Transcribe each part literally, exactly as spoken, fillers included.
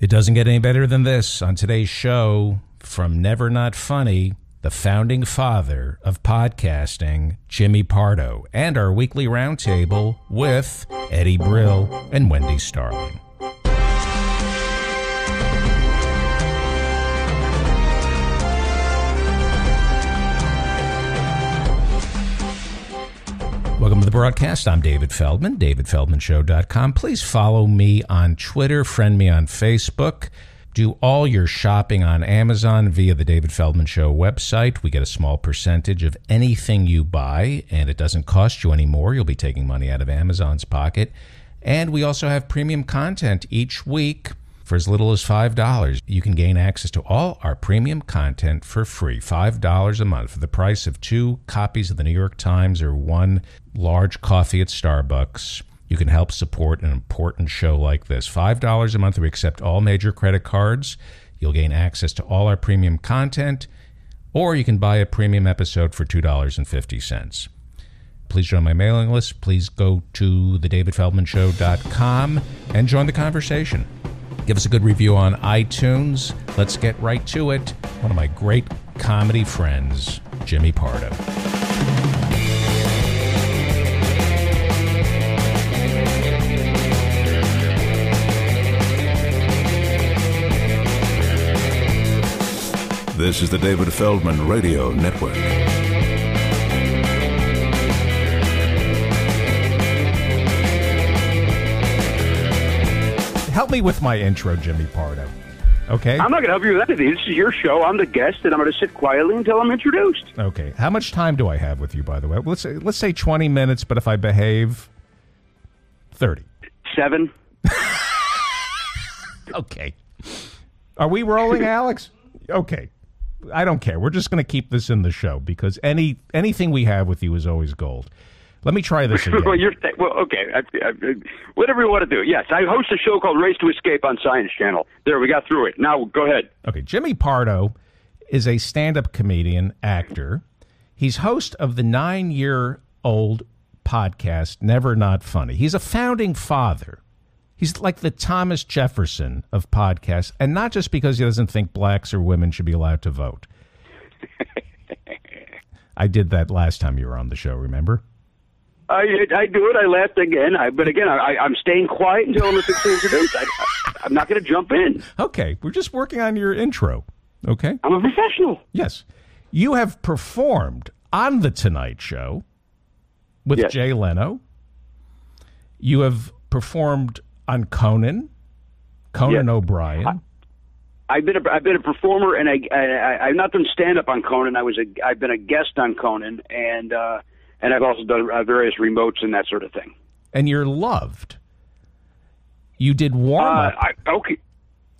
It doesn't get any better than this. On today's show, from Never Not Funny, the founding father of podcasting, Jimmy Pardo, and our weekly roundtable with Eddie Brill and Wendy Starling. Welcome to the broadcast. I'm David Feldman, david feldman show dot com. Please follow me on Twitter, friend me on Facebook. Do all your shopping on Amazon via the David Feldman Show website. We get a small percentage of anything you buy, and it doesn't cost you any more. You'll be taking money out of Amazon's pocket. And we also have premium content each week for as little as five dollars. You can gain access to all our premium content for free, five dollars a month, for the price of two copies of the New York Times or one large coffee at Starbucks. You can help support an important show like this. five dollars a month, we accept all major credit cards. You'll gain access to all our premium content, or you can buy a premium episode for two dollars and fifty cents. Please join my mailing list. Please go to the david feldman show dot com and join the conversation. Give us a good review on iTunes. Let's get right to it. One of my great comedy friends, Jimmy Pardo. This is the David Feldman Radio Network. Help me with my intro, Jimmy Pardo. Okay? I'm not going to help you with anything. This is your show. I'm the guest, and I'm going to sit quietly until I'm introduced. Okay. How much time do I have with you, by the way? Let's say, let's say twenty minutes, but if I behave, thirty. Seven. Okay. Are we rolling, Alex? Okay. I don't care. We're just going to keep this in the show, because any anything we have with you is always gold. Let me try this again. well, you're well, okay. I, I, whatever you want to do. Yes, I host a show called Race to Escape on Science Channel. There, we got through it. Now, go ahead. Okay, Jimmy Pardo is a stand-up comedian, actor. He's host of the nine-year-old podcast, Never Not Funny. He's a founding father. He's like the Thomas Jefferson of podcasts, and not just because he doesn't think blacks or women should be allowed to vote. I did that last time you were on the show, remember? I, I do it. I laughed again. I, but again, I, I'm staying quiet until I'm introduced. I, I, I'm not going to jump in. Okay. We're just working on your intro. Okay? I'm a professional. Yes. You have performed on The Tonight Show with yes. Jay Leno. You have performed on Conan, Conan yes. O'Brien. I, I've been a, I've been a performer, and I, I, I've not done stand-up on Conan. I was a, I've been a guest on Conan, and... uh And I've also done uh, various remotes and that sort of thing. And you're loved. You did warm-up. Uh, okay.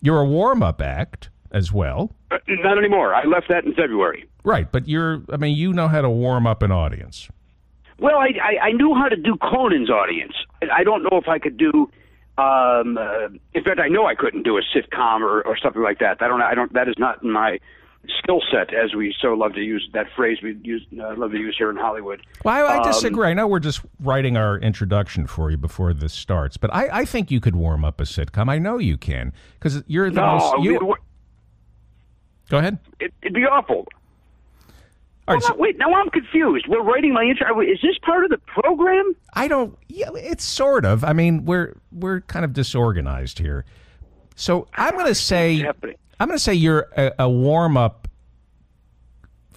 You're a warm-up act as well. Uh, not anymore. I left that in February. Right, but you're, I mean, you know how to warm up an audience. Well, I, I, I knew how to do Conan's audience. I don't know if I could do... Um, uh, in fact, I know I couldn't do a sitcom or, or something like that. I don't. I don't. That is not my... skill set, as we so love to use that phrase we use, uh, love to use here in Hollywood. Well, I, I disagree. Um, I know we're just writing our introduction for you before this starts, but I, I think you could warm up a sitcom. I know you can, because you're the no, most... You, it, go ahead. It, it'd be awful. All right, well, so, wait, now I'm confused. We're writing my intro. Is this part of the program? I don't... Yeah, it's sort of. I mean, we're we're kind of disorganized here. So I'm going to say... I'm going to say you're a, a warm-up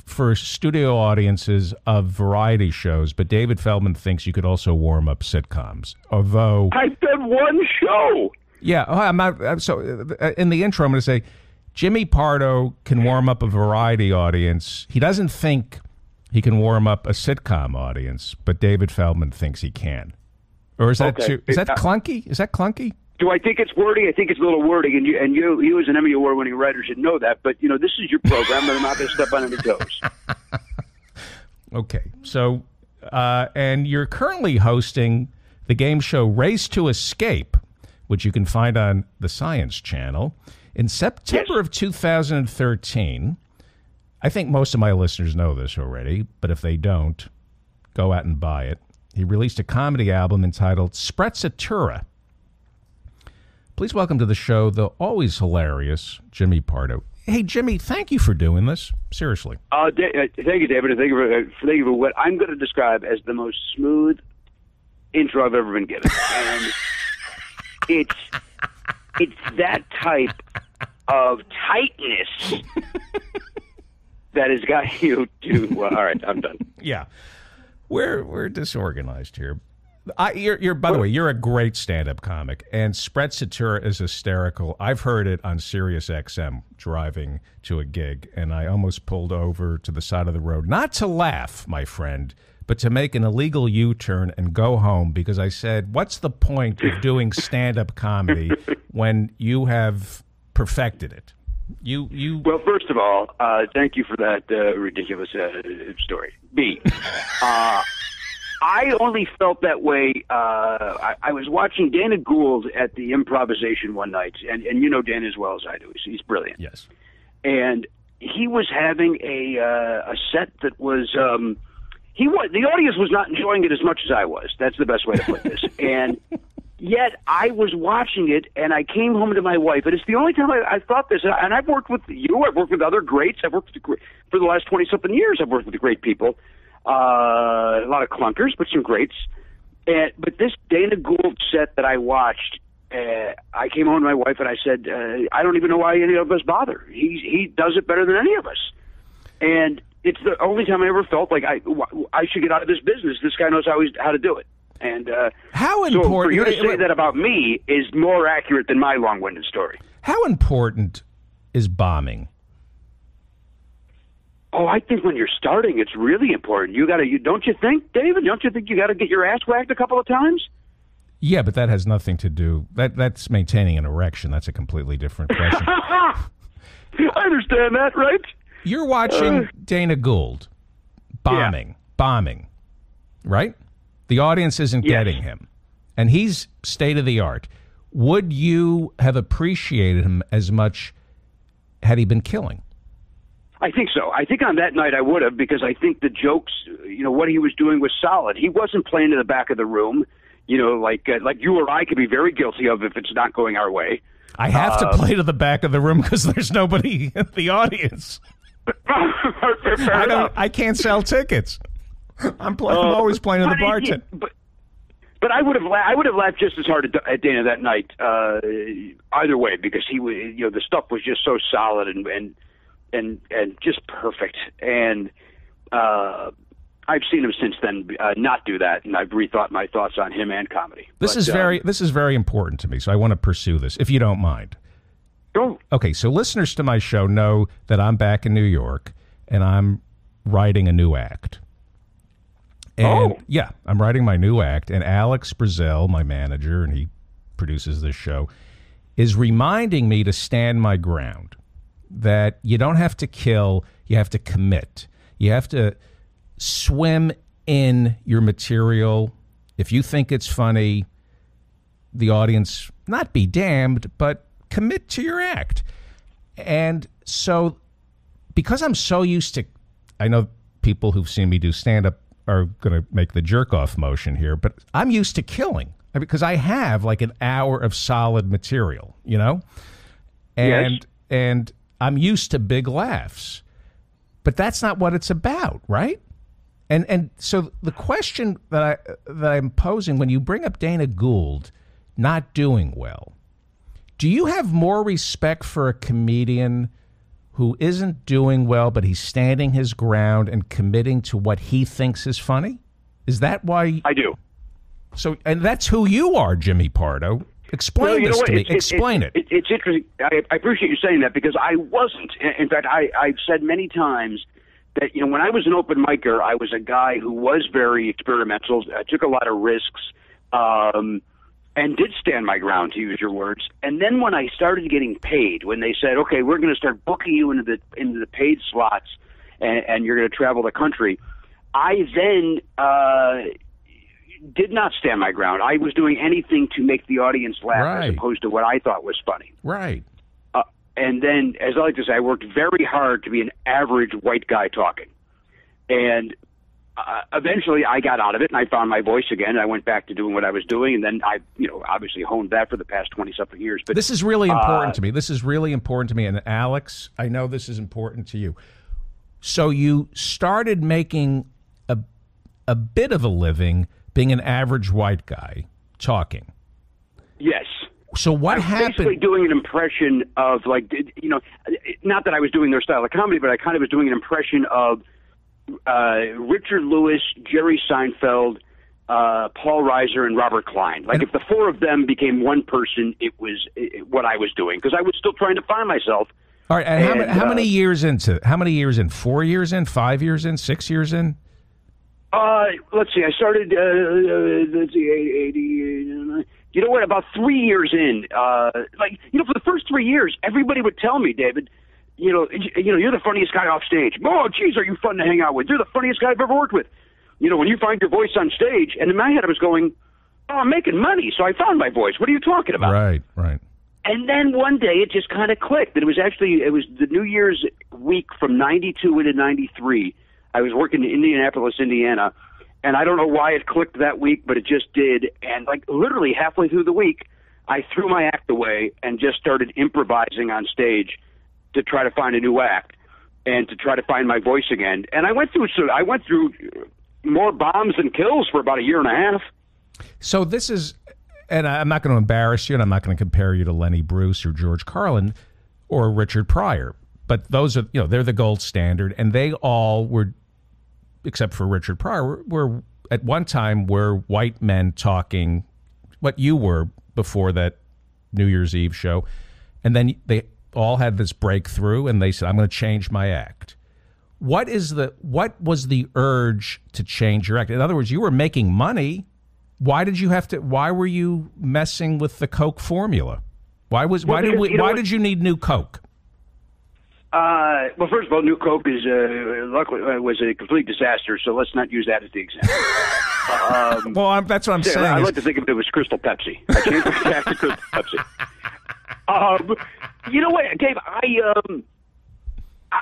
for studio audiences of variety shows, but David Feldman thinks you could also warm up sitcoms, although... I've done one show! Yeah, oh, I'm not... I'm so, in the intro, I'm going to say, Jimmy Pardo can warm up a variety audience. He doesn't think he can warm up a sitcom audience, but David Feldman thinks he can. Or is that okay. too... Is that clunky? Is that clunky? Do I think it's wordy? I think it's a little wordy, and you, and you, you as an Emmy Award-winning writer should know that. But, you know, this is your program, and I'm not going to step on any toes. Okay. So, uh, and you're currently hosting the game show Race to Escape, which you can find on the Science Channel. In September yes. of two thousand thirteen, I think most of my listeners know this already, but if they don't, go out and buy it. He released a comedy album entitled Sprezzatura. Please welcome to the show the always hilarious Jimmy Pardo. Hey, Jimmy, thank you for doing this. Seriously. Uh, da- uh, thank you, David. And thank you for, uh, thank you for what I'm going to describe as the most smooth intro I've ever been given. And it's, it's that type of tightness that has got you to... Uh, all right, I'm done. Yeah. We're we're disorganized here. I, you're, you're by the way, you're a great stand-up comic, and Sprezzatura is hysterical. I've heard it on Sirius X M driving to a gig, and I almost pulled over to the side of the road, not to laugh, my friend, but to make an illegal U-turn and go home, because I said, what's the point of doing stand-up comedy when you have perfected it? You, you. Well, first of all, uh, thank you for that uh, ridiculous uh, story. B, uh, I only felt that way. Uh, I, I was watching Dana Gould at the improvisation one night, and, and you know Dana as well as I do. He's, he's brilliant. Yes. And he was having a uh, a set that was um, he was, the audience was not enjoying it as much as I was. That's the best way to put this. And yet I was watching it, and I came home to my wife, and it's the only time I, I thought this. And, I, and I've worked with you. I've worked with other greats. I've worked with the, for the last twenty something years. I've worked with great people. Uh, a lot of clunkers, but some greats. And, but this Dana Gould set that I watched, uh, I came home to my wife and I said, uh, I don't even know why any of us bother. He he does it better than any of us. And it's the only time I ever felt like I, I should get out of this business. This guy knows how, he's, how to do it. And uh, how important, so for you to say that about me is more accurate than my long-winded story. How important is bombing? Oh, I think when you're starting, it's really important. You got to, you, don't you think, David? Don't you think you got to get your ass whacked a couple of times? Yeah, but that has nothing to do. That that's maintaining an erection. That's a completely different question. I understand that, right? You're watching uh, Dana Gould bombing, yeah. bombing, right? The audience isn't yes. getting him, and he's state of the art. Would you have appreciated him as much had he been killing? I think so. I think on that night I would have, because I think the jokes, you know, what he was doing was solid. He wasn't playing to the back of the room, you know, like uh, like you or I could be very guilty of if it's not going our way. I have uh, to play to the back of the room because there's nobody in the audience. Fair I, don't, I can't sell tickets. I'm, play, uh, I'm always playing to the bartender. But, but I would have la- I would have laughed just as hard at, at Dana that night, uh, either way, because he was, you know, the stuff was just so solid and. and And and just perfect. And uh, I've seen him since then uh, not do that, and I've rethought my thoughts on him and comedy. This but, is very uh, this is very important to me, so I want to pursue this, if you don't mind. Sure. Okay, so listeners to my show know that I'm back in New York, and I'm writing a new act. And, oh. Yeah, I'm writing my new act, and Alex Brazel, my manager, and he produces this show, is reminding me to stand my ground. That you don't have to kill, you have to commit. You have to swim in your material. If you think it's funny, the audience, not be damned, but commit to your act. And so, because I'm so used to, I know people who've seen me do stand-up are going to make the jerk-off motion here, but I'm used to killing, because I have like an hour of solid material, you know? And, yes. and... I'm used to big laughs, but that's not what it's about, right? And and so the question that I that I'm posing, when you bring up Dana Gould not doing well, do you have more respect for a comedian who isn't doing well, but he's standing his ground and committing to what he thinks is funny? Is that why? I do. So, and that's who you are, Jimmy Pardo. Explain well, you this know what? to me. It's, it's, Explain it. it. It's interesting. I, I appreciate you saying that, because I wasn't. In fact, I, I've said many times that, you know, when I was an open micer, I was a guy who was very experimental, I took a lot of risks, um, and did stand my ground, to use your words. And then when I started getting paid, when they said, okay, we're going to start booking you into the into the paid slots, and, and you're going to travel the country, I then... Uh, did not stand my ground. I was doing anything to make the audience laugh, right, as opposed to what I thought was funny. Right. Uh, and then, as I like to say, I worked very hard to be an average white guy talking. And uh, eventually I got out of it and I found my voice again. I went back to doing what I was doing, and then I, you know, obviously honed that for the past twenty something years. But this is really important uh, to me. This is really important to me. And Alex, I know this is important to you. So you started making a a bit of a living being an average white guy talking. Yes. So what I was happened? Basically doing an impression of, like, you know, not that I was doing their style of comedy, but I kind of was doing an impression of uh, Richard Lewis, Jerry Seinfeld, uh, Paul Reiser, and Robert Klein. Like, and if the four of them became one person, it was it, what I was doing, because I was still trying to find myself. All right. And and, how, how uh, many years into? How many years in? Four years in? Five years in? Six years in? Uh, let's see. I started. Uh, let's see, eighty. You know what? About three years in, uh, like, you know, for the first three years, everybody would tell me, David, you know, you know, you're the funniest guy off stage. Oh, geez, are you fun to hang out with? You're the funniest guy I've ever worked with. You know, when you find your voice on stage, and in my head I was going, oh, I'm making money, so I found my voice. What are you talking about? Right, right. And then one day it just kind of clicked. And it was actually, it was the New Year's week from ninety-two into ninety-three. I was working in Indianapolis, Indiana. And I don't know why it clicked that week, but it just did. And, like, literally halfway through the week, I threw my act away and just started improvising on stage to try to find a new act and to try to find my voice again. And I went through so I went through more bombs than kills for about a year and a half. So this is, and I'm not going to embarrass you, and I'm not going to compare you to Lenny Bruce or George Carlin or Richard Pryor, but those are, you know, they're the gold standard, and they all were, except for Richard Pryor, were at one time were white men talking what you were before that New Year's Eve show. And then they all had this breakthrough and they said, I'm going to change my act. What is the, what was the urge to change your act? In other words, you were making money. Why did you have to, why were you messing with the Coke formula? Why was, well, why did we, why did you need new Coke? Uh, well, first of all, New Coke is uh, luckily uh, was a complete disaster, so let's not use that as the example. um, well, I'm, that's what I'm yeah, saying. I is... like to think of it as Crystal Pepsi. I changed my act to Crystal Pepsi. Um, you know what, Dave? I um,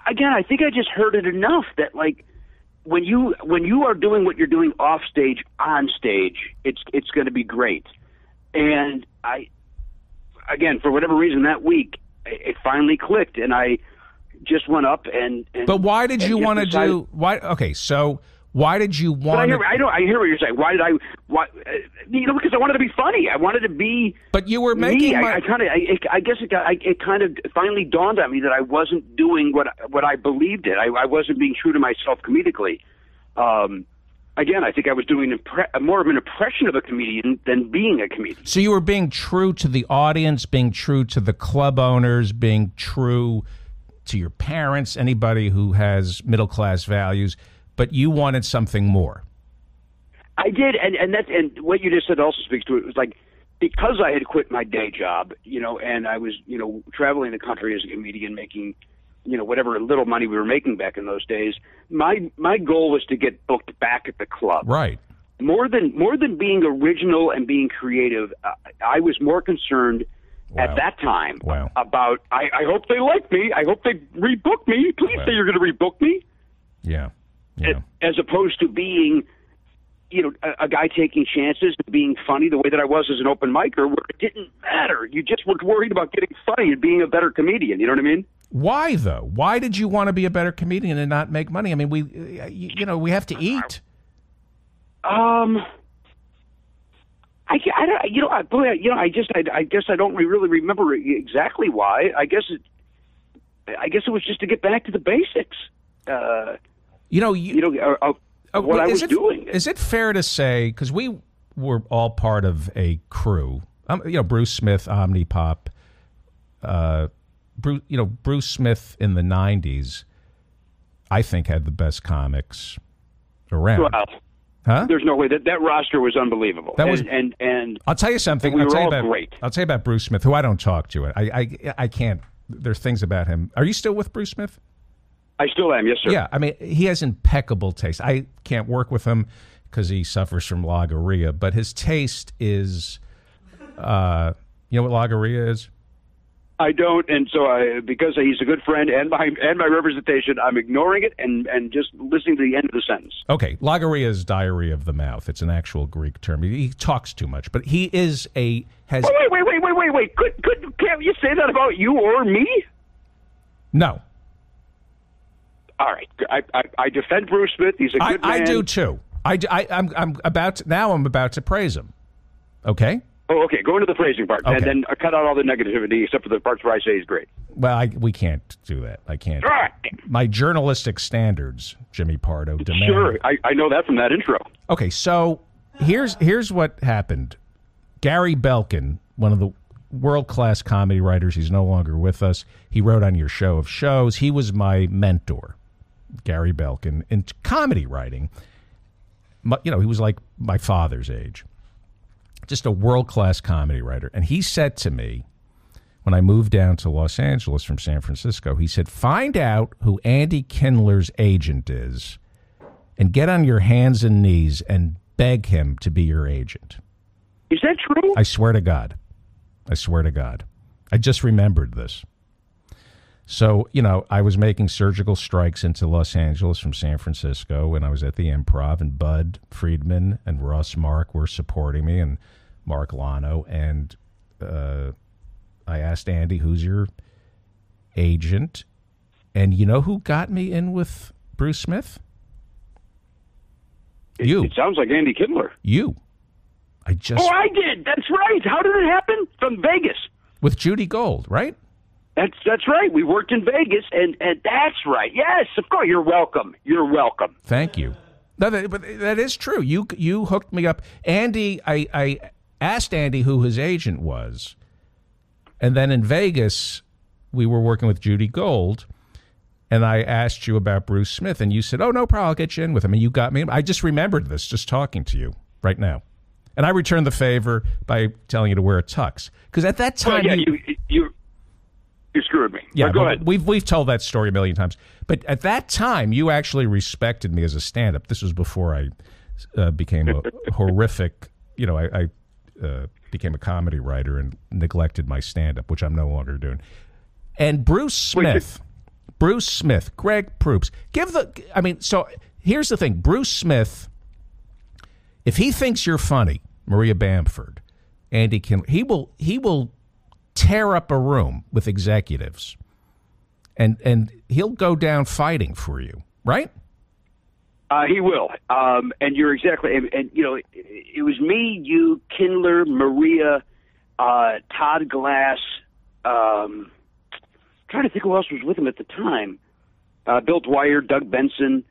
again, I think I just heard it enough that, like, when you when you are doing what you're doing off stage, on stage, it's it's going to be great. And I, again, for whatever reason, that week it, it finally clicked, and I. Just went up and, and but why did you want to do why? Okay, so why did you want? I hear, I know I hear what you're saying. Why did I? Why uh, you know? Because I wanted to be funny. I wanted to be. But you were making. Me. My, I, I kind of. I, I guess it. Got, I, it kind of finally dawned on me that I wasn't doing what what I believed in. I, I wasn't being true to myself comedically. Um, again, I think I was doing impre more of an impression of a comedian than being a comedian. So you were being true to the audience, being true to the club owners, being true to your parents, anybody who has middle-class values, but you wanted something more. I did, and and that and what you just said also speaks to it. It was like, because I had quit my day job, you know, and I was, you know, traveling the country as a comedian, making, you know, whatever little money we were making back in those days. My my goal was to get booked back at the club. Right. More than more than being original and being creative, uh, I was more concerned. Wow. At that time, wow. about, I, I hope they like me. I hope they rebook me. Please wow. say you're going to rebook me. Yeah. yeah. As, as opposed to being, you know, a, a guy taking chances, being funny the way that I was as an open micer, where it didn't matter. You just were worried about getting funny and being a better comedian. You know what I mean? Why, though? Why did you want to be a better comedian and not make money? I mean, we, you know, we have to eat. Um... I, I don't, you know, I, boy, you know, I just, I, I guess I don't really remember exactly why. I guess it, I guess it was just to get back to the basics. Uh, you know, you, you know, or, or oh, what I was it, doing. Is it fair to say, because we were all part of a crew, um, you know, Bruce Smith, Omnipop, uh, Bruce, you know, Bruce Smith in the nineties, I think had the best comics around. Well, Huh? There's no way that that roster was unbelievable. That was, and, and, and I'll tell you something. We I'll were tell you all about, great. I'll tell you about Bruce Smith, who I don't talk to. I, I, I can't. There's things about him. Are you still with Bruce Smith? I still am. Yes, sir. Yeah. I mean, he has impeccable taste. I can't work with him because he suffers from logorrhea, but his taste is, uh, you know what logorrhea is? I don't, and so I, because he's a good friend and my and my representation, I'm ignoring it and, and just listening to the end of the sentence. Okay, Lagaria's Diary of the Mouth. It's an actual Greek term. He, he talks too much, but he is a has. Oh, wait, wait, wait, wait, wait, wait. Could could can't you say that about you or me? No. All right, I I, I defend Bruce Smith. He's a good I, man. I do too. I, I I'm I'm about to, now. I'm about to praise him. Okay. Oh, okay. Go into the phrasing part, okay. And then I cut out all the negativity except for the parts where I say he's great. Well, I, we can't do that. I can't. All right. My journalistic standards, Jimmy Pardo, demand. Sure, I, I know that from that intro. Okay, so here's here's what happened. Gary Belkin, one of the world-class comedy writers, he's no longer with us. He wrote on your show of shows. He was my mentor, Gary Belkin, in comedy writing. You know, he was like my father's age. Just a world-class comedy writer. And he said to me, when I moved down to Los Angeles from San Francisco, he said, find out who Andy Kindler's agent is and get on your hands and knees and beg him to be your agent. Is that true? I swear to God. I swear to God. I just remembered this. So, you know, I was making surgical strikes into Los Angeles from San Francisco, and I was at the Improv, and Bud Friedman and Russ Mark were supporting me, and Mark Lano, and uh, I asked Andy, who's your agent? And you know who got me in with Bruce Smith? It, you. It sounds like Andy Kindler. You. I just... Oh, I did. That's right. How did it happen? From Vegas. With Judy Gold, right? That's that's right. We worked in Vegas, and, and that's right. Yes, of course. You're welcome. You're welcome. Thank you. No, that, but that is true. You you hooked me up, Andy. I I asked Andy who his agent was, and then in Vegas we were working with Judy Gold, and I asked you about Bruce Smith, and you said, "Oh, no problem. I'll get you in with him." And you got me. I just remembered this just talking to you right now. And I returned the favor by telling you to wear a tux because at that time well, yeah, you. you, you You screwed me. Yeah, but go but ahead. We've, we've told that story a million times. But at that time, you actually respected me as a stand-up. This was before I uh, became a horrific, you know, I, I uh, became a comedy writer and neglected my stand-up, which I'm no longer doing. And Bruce Smith, Wait, Bruce Smith, Greg Proops, give the, I mean, so here's the thing. Bruce Smith, if he thinks you're funny, Maria Bamford, Andy Kindler, he will, he will, tear up a room with executives, and and he'll go down fighting for you, right? Uh, he will, um, and you're exactly, and, and you know, it, it was me, you, Kindler, Maria, uh, Todd Glass, um, trying to think who else was with him at the time, uh, Bill Dwyer, Doug Benson,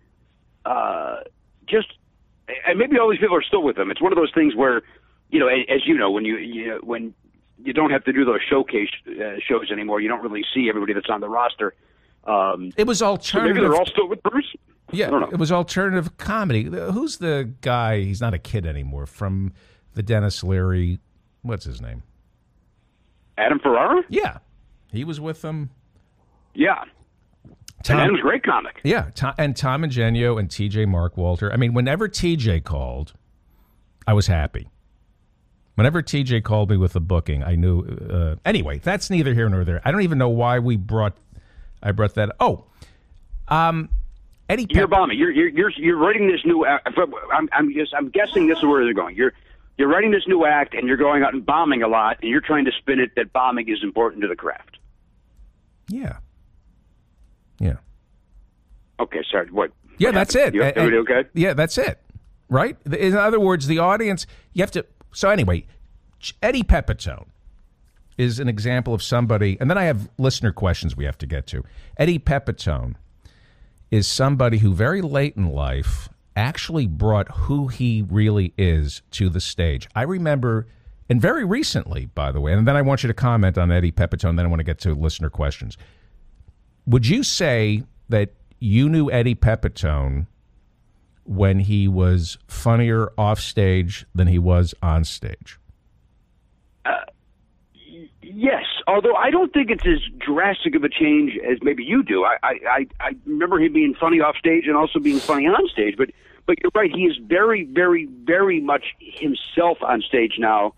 uh, just, and maybe all these people are still with him. It's one of those things where, you know, as you know, when you, you know, when you don't have to do those showcase uh, shows anymore. You don't really see everybody that's on the roster. Um, it was alternative. So maybe they're all still with Bruce? Yeah, I don't know. It was alternative comedy. Who's the guy? He's not a kid anymore. From the Dennis Leary, what's his name? Adam Ferrara? Yeah. He was with them. Yeah. Tom, and Adam's a great comic. Yeah, Tom, and Tom Ingenio and T J Markwalter. I mean, whenever T J called, I was happy. Whenever T J called me with a booking, I knew. Uh, anyway, that's neither here nor there. I don't even know why we brought. I brought that. Oh, um, Eddie. You're bombing. You're you're you're you're writing this new. Act. I'm I'm just I'm guessing this is where they're going. You're you're writing this new act, and you're going out and bombing a lot, and you're trying to spin it that bombing is important to the craft. Yeah. Yeah. Okay. Sorry. What? Yeah, what that's happened? It. You, everybody okay? Yeah, that's it. Right. In other words, the audience. You have to. So anyway, Eddie Pepitone is an example of somebody, and then I have listener questions we have to get to. Eddie Pepitone is somebody who very late in life actually brought who he really is to the stage. I remember, and very recently, by the way, and then I want you to comment on Eddie Pepitone, then I want to get to listener questions. Would you say that you knew Eddie Pepitone when he was funnier off stage than he was on stage? Uh, yes, although I don't think it's as drastic of a change as maybe you do. I, I, I remember him being funny off stage and also being funny on stage, but, but you're right, he is very, very, very much himself on stage now.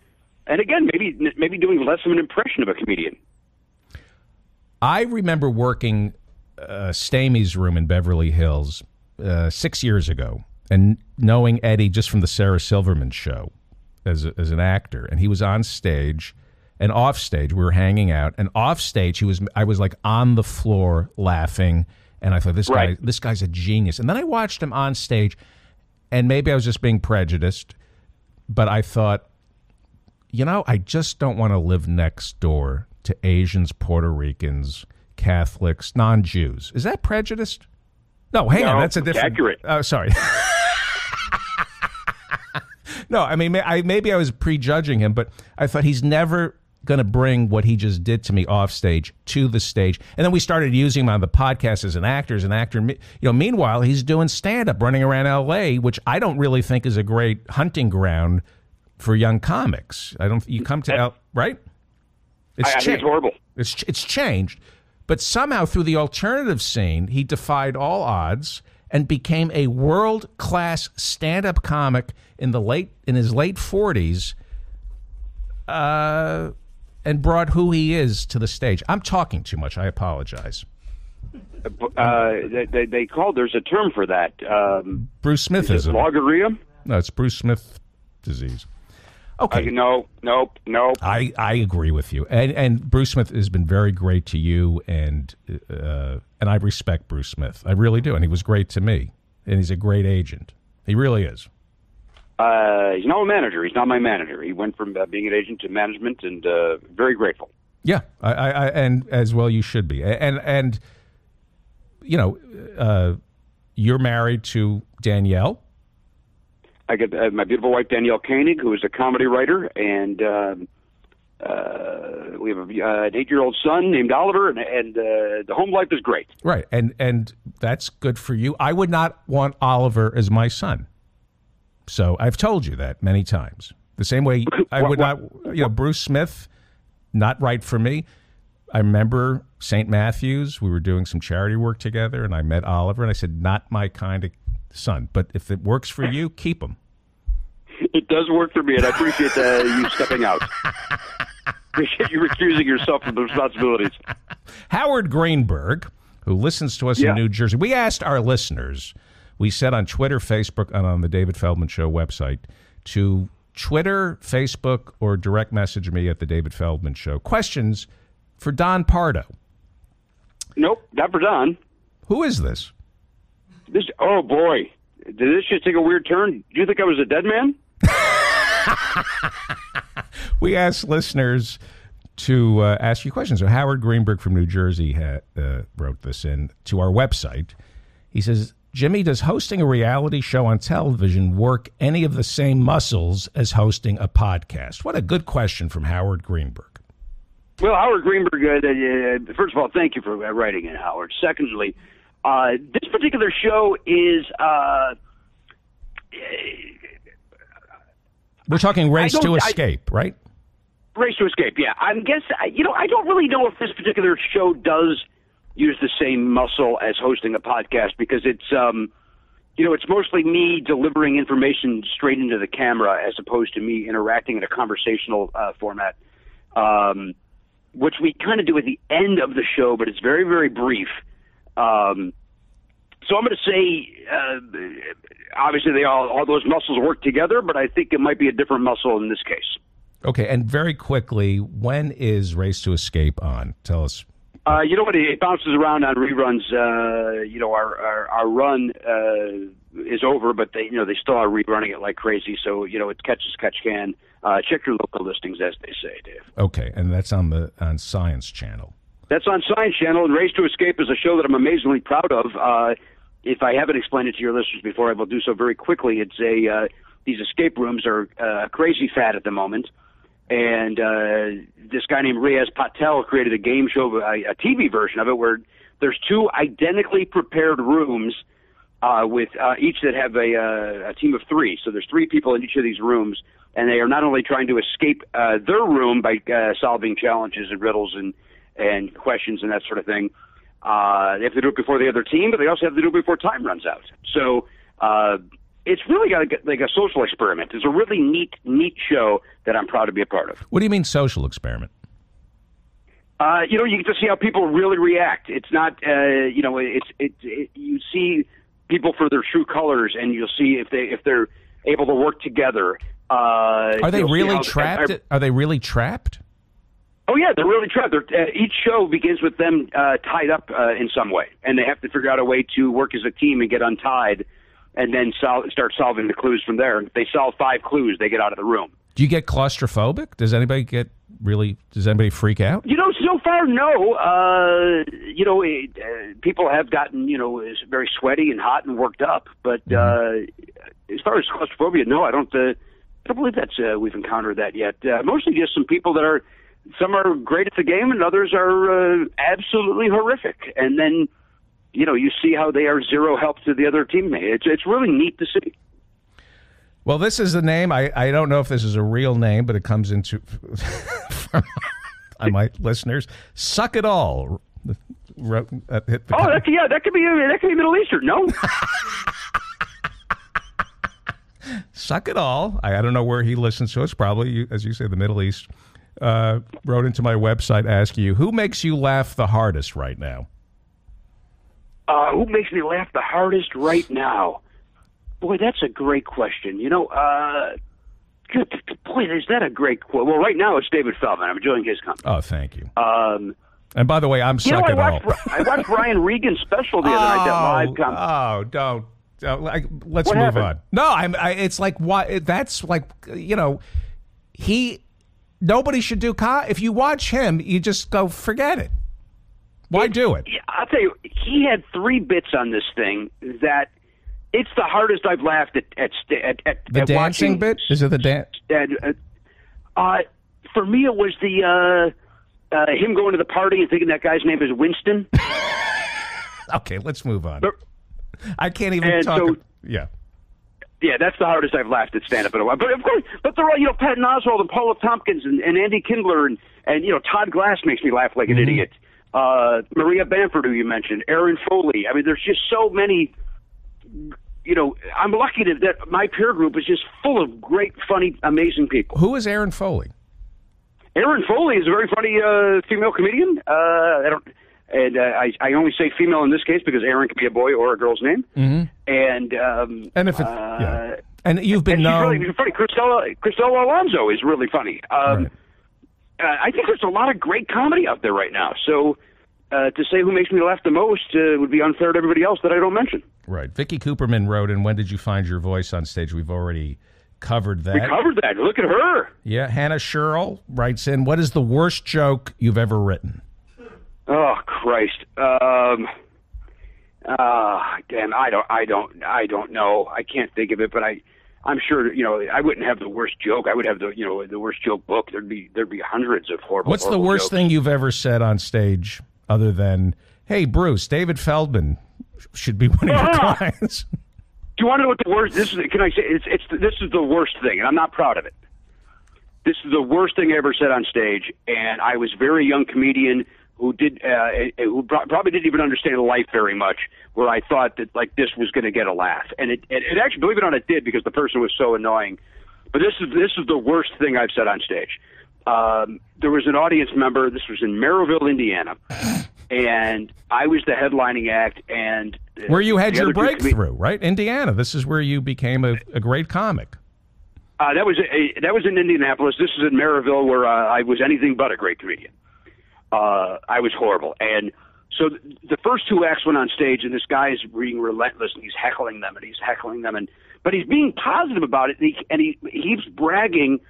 And again, maybe, maybe doing less of an impression of a comedian. I remember working uh, Stamey's room in Beverly Hills uh, six years ago and knowing Eddie just from the Sarah Silverman show as, a, as an actor. And he was on stage and off stage. We were hanging out. And off stage, he was, I was like on the floor laughing. And I thought, this right. guy, this guy's a genius. And then I watched him on stage, and maybe I was just being prejudiced, but I thought, you know, I just don't want to live next door to Asians, Puerto Ricans, Catholics, non-Jews. Is that prejudiced? No, hang no, on, that's a different. Accurate. Oh, sorry. No, I mean, I, maybe I was prejudging him, but I thought he's never going to bring what he just did to me off stage to the stage. And then we started using him on the podcast as an actor, as an actor. You know, meanwhile, he's doing stand-up, running around L A, which I don't really think is a great hunting ground for young comics. I don't. You come to L A, right? It's, I, I think it's horrible. It's it's changed, but somehow through the alternative scene, he defied all odds and became a world-class stand-up comic in the late in his late forties. Uh. And brought who he is to the stage. I'm talking too much. I apologize. Uh, they, they call, there's a term for that. Um, Bruce Smithism. Logorrhea? No, it's Bruce Smith disease. Okay. Uh, no, no, no. I, I agree with you. And and Bruce Smith has been very great to you, and uh, and I respect Bruce Smith. I really do, and he was great to me. And he's a great agent. He really is. Uh, he's not a manager. He's not my manager. He went from uh, being an agent to management, and uh, very grateful. Yeah, I, I, I, and as well you should be. And, and you know, uh, you're married to Danielle. I got uh, my beautiful wife, Danielle Koenig, who is a comedy writer, and um, uh, we have a, uh, an eight-year-old son named Oliver, and, and uh, the home life is great. Right, and, and that's good for you. I would not want Oliver as my son. So I've told you that many times. The same way I would not, you know, Bruce Smith, not right for me. I remember Saint Matthew's. We were doing some charity work together, and I met Oliver, and I said, not my kind of son. But if it works for you, keep him. It does work for me, and I appreciate uh, you stepping out. Appreciate you recusing yourself from the responsibilities. Howard Greenberg, who listens to us yeah. in New Jersey, we asked our listeners... We said on Twitter, Facebook, and on the David Feldman Show website to Twitter, Facebook, or direct message me at the David Feldman Show. Questions for Don Pardo. Nope, not for Don. Who is this? This oh, boy. Did this just take a weird turn? Do you think I was a dead man? We asked listeners to uh, ask you questions. So Howard Greenberg from New Jersey ha uh, wrote this in to our website. He says... Jimmy, does hosting a reality show on television work any of the same muscles as hosting a podcast? What a good question from Howard Greenberg. Well, Howard Greenberg, uh, uh, first of all, thank you for writing in, Howard. Secondly, uh, this particular show is... Uh, We're talking Race to Escape, I, right? Race to Escape, yeah. I guess, you know, I don't really know if this particular show does... use the same muscle as hosting a podcast, because it's, um, you know, it's mostly me delivering information straight into the camera as opposed to me interacting in a conversational uh, format, um, which we kind of do at the end of the show, but it's very, very brief. Um, so I'm going to say, uh, obviously, they all, all those muscles work together, but I think it might be a different muscle in this case. Okay, and very quickly, when is Race to Escape on? Tell us. Uh, you know what? It bounces around on reruns. Uh, you know, our our, our run uh, is over, but they you know they still are rerunning it like crazy. So you know, it catches catch can. Uh, check your local listings, as they say, Dave. Okay, and that's on the on Science Channel. That's on Science Channel. And Race to Escape is a show that I'm amazingly proud of. Uh, if I haven't explained it to your listeners before, I will do so very quickly. It's a uh, these escape rooms are uh, crazy fad at the moment. And uh, this guy named Reyes Patel created a game show, a, a T V version of it, where there's two identically prepared rooms uh, with uh, each that have a, uh, a team of three. So there's three people in each of these rooms, and they are not only trying to escape uh, their room by uh, solving challenges and riddles and, and questions and that sort of thing. Uh, they have to do it before the other team, but they also have to do it before time runs out. So... Uh, It's really like a, like a social experiment. It's a really neat, neat show that I'm proud to be a part of. What do you mean social experiment? Uh, you know, you get to see how people really react. It's not, uh, you know, it's it, it. You see people for their true colors, and you'll see if they if they're able to work together. Uh, are they really how, trapped? I, I, are they really trapped? Oh yeah, they're really trapped. They're, uh, each show begins with them uh, tied up uh, in some way, and they have to figure out a way to work as a team and get untied, and then sol- start solving the clues from there. If they solve five clues, they get out of the room. Do you get claustrophobic? Does anybody get really? Does anybody freak out? You know, so far, no. Uh, you know, it, uh, people have gotten you know very sweaty and hot and worked up, but mm-hmm. uh, as far as claustrophobia, no, I don't. Uh, I don't believe that's uh, we've encountered that yet. Uh, mostly just some people that are. Some are great at the game, and others are uh, absolutely horrific. And then, you know, you see how they are zero help to the other teammate. It's, it's really neat to see. Well, this is the name. I, I don't know if this is a real name, but it comes into from my listeners. Suck it all. Oh, that, yeah, that could be that could be Middle Eastern. No. Suck it all. I, I don't know where he listens to us. Probably, as you say, the Middle East. Uh, wrote into my website asking you, who makes you laugh the hardest right now? Uh, who makes me laugh the hardest right now? Boy, that's a great question. You know, uh, good, boy, is that a great question. Well, right now it's David Feldman. I'm enjoying his company. Oh, thank you. Um, and by the way, I'm sucking you know, I watched, all. I watched Ryan Regan's special the other oh, night, that live comedy. Oh, don't. don't like, let's what move happened? on. No, I'm, I, it's like, why, that's like, you know, he... Nobody should do co- if you watch him, you just go, forget it. Why it, do it? I'll tell you, he had three bits on this thing that it's the hardest I've laughed at. at, at, at the at dancing watching, bit? Is it the dance? Uh, for me, it was the uh, uh, him going to the party and thinking that guy's name is Winston. Okay, let's move on. But, I can't even talk. So, yeah. Yeah, that's the hardest I've laughed at stand-up in a while. But of course, but they're all, you know, Patton Oswalt and Paul F. Tompkins and, and Andy Kindler and, and, you know, Todd Glass makes me laugh like an mm-hmm. idiot. Uh, Maria Bamford, who you mentioned, Erin Foley. I mean, there's just so many, you know, I'm lucky to, that my peer group is just full of great, funny, amazing people. Who is Erin Foley? Erin Foley is a very funny uh, female comedian. Uh, I don't... And uh, I, I only say female in this case because Erin could be a boy or a girl's name. Mm-hmm. And um, and if it, uh, yeah. and you've been and known. She's really funny. Cristela, Cristela Alonso is really funny. Um, right. uh, I think there's a lot of great comedy out there right now. So uh, to say who makes me laugh the most uh, would be unfair to everybody else that I don't mention. Right. Vicky Cooperman wrote, and when did you find your voice on stage? We've already covered that. We covered that. Look at her. Yeah. Hannah Sherrill writes in, what is the worst joke you've ever written? Oh Christ! Um, uh, damn, I don't, I don't, I don't know. I can't think of it, but I, I'm sure you know. I wouldn't have the worst joke. I would have the, you know, the worst joke book. There'd be, there'd be hundreds of horrible. What's horrible the worst jokes. thing you've ever said on stage, other than, "Hey, Bruce, David Feldman should be one of your clients." Do you want to know what the worst? This is. Can I say it's? It's. This is the worst thing, and I'm not proud of it. This is the worst thing I ever said on stage, and I was a very young comedian. Who did? Uh, who probably didn't even understand life very much. Where I thought that like this was going to get a laugh, and it, it, it actually, believe it or not, it did because the person was so annoying. But this is this is the worst thing I've said on stage. Um, there was an audience member. This was in Merrillville, Indiana, and I was the headlining act. And uh, where you had your breakthrough, right? Indiana. This is where you became a, a great comic. Uh, that was a, that was in Indianapolis. This is in Merrillville, where uh, I was anything but a great comedian. Uh, I was horrible. And so th- the first two acts went on stage, and this guy is being relentless, and he's heckling them, and he's heckling them. and But he's being positive about it, and he, and he, he keeps bragging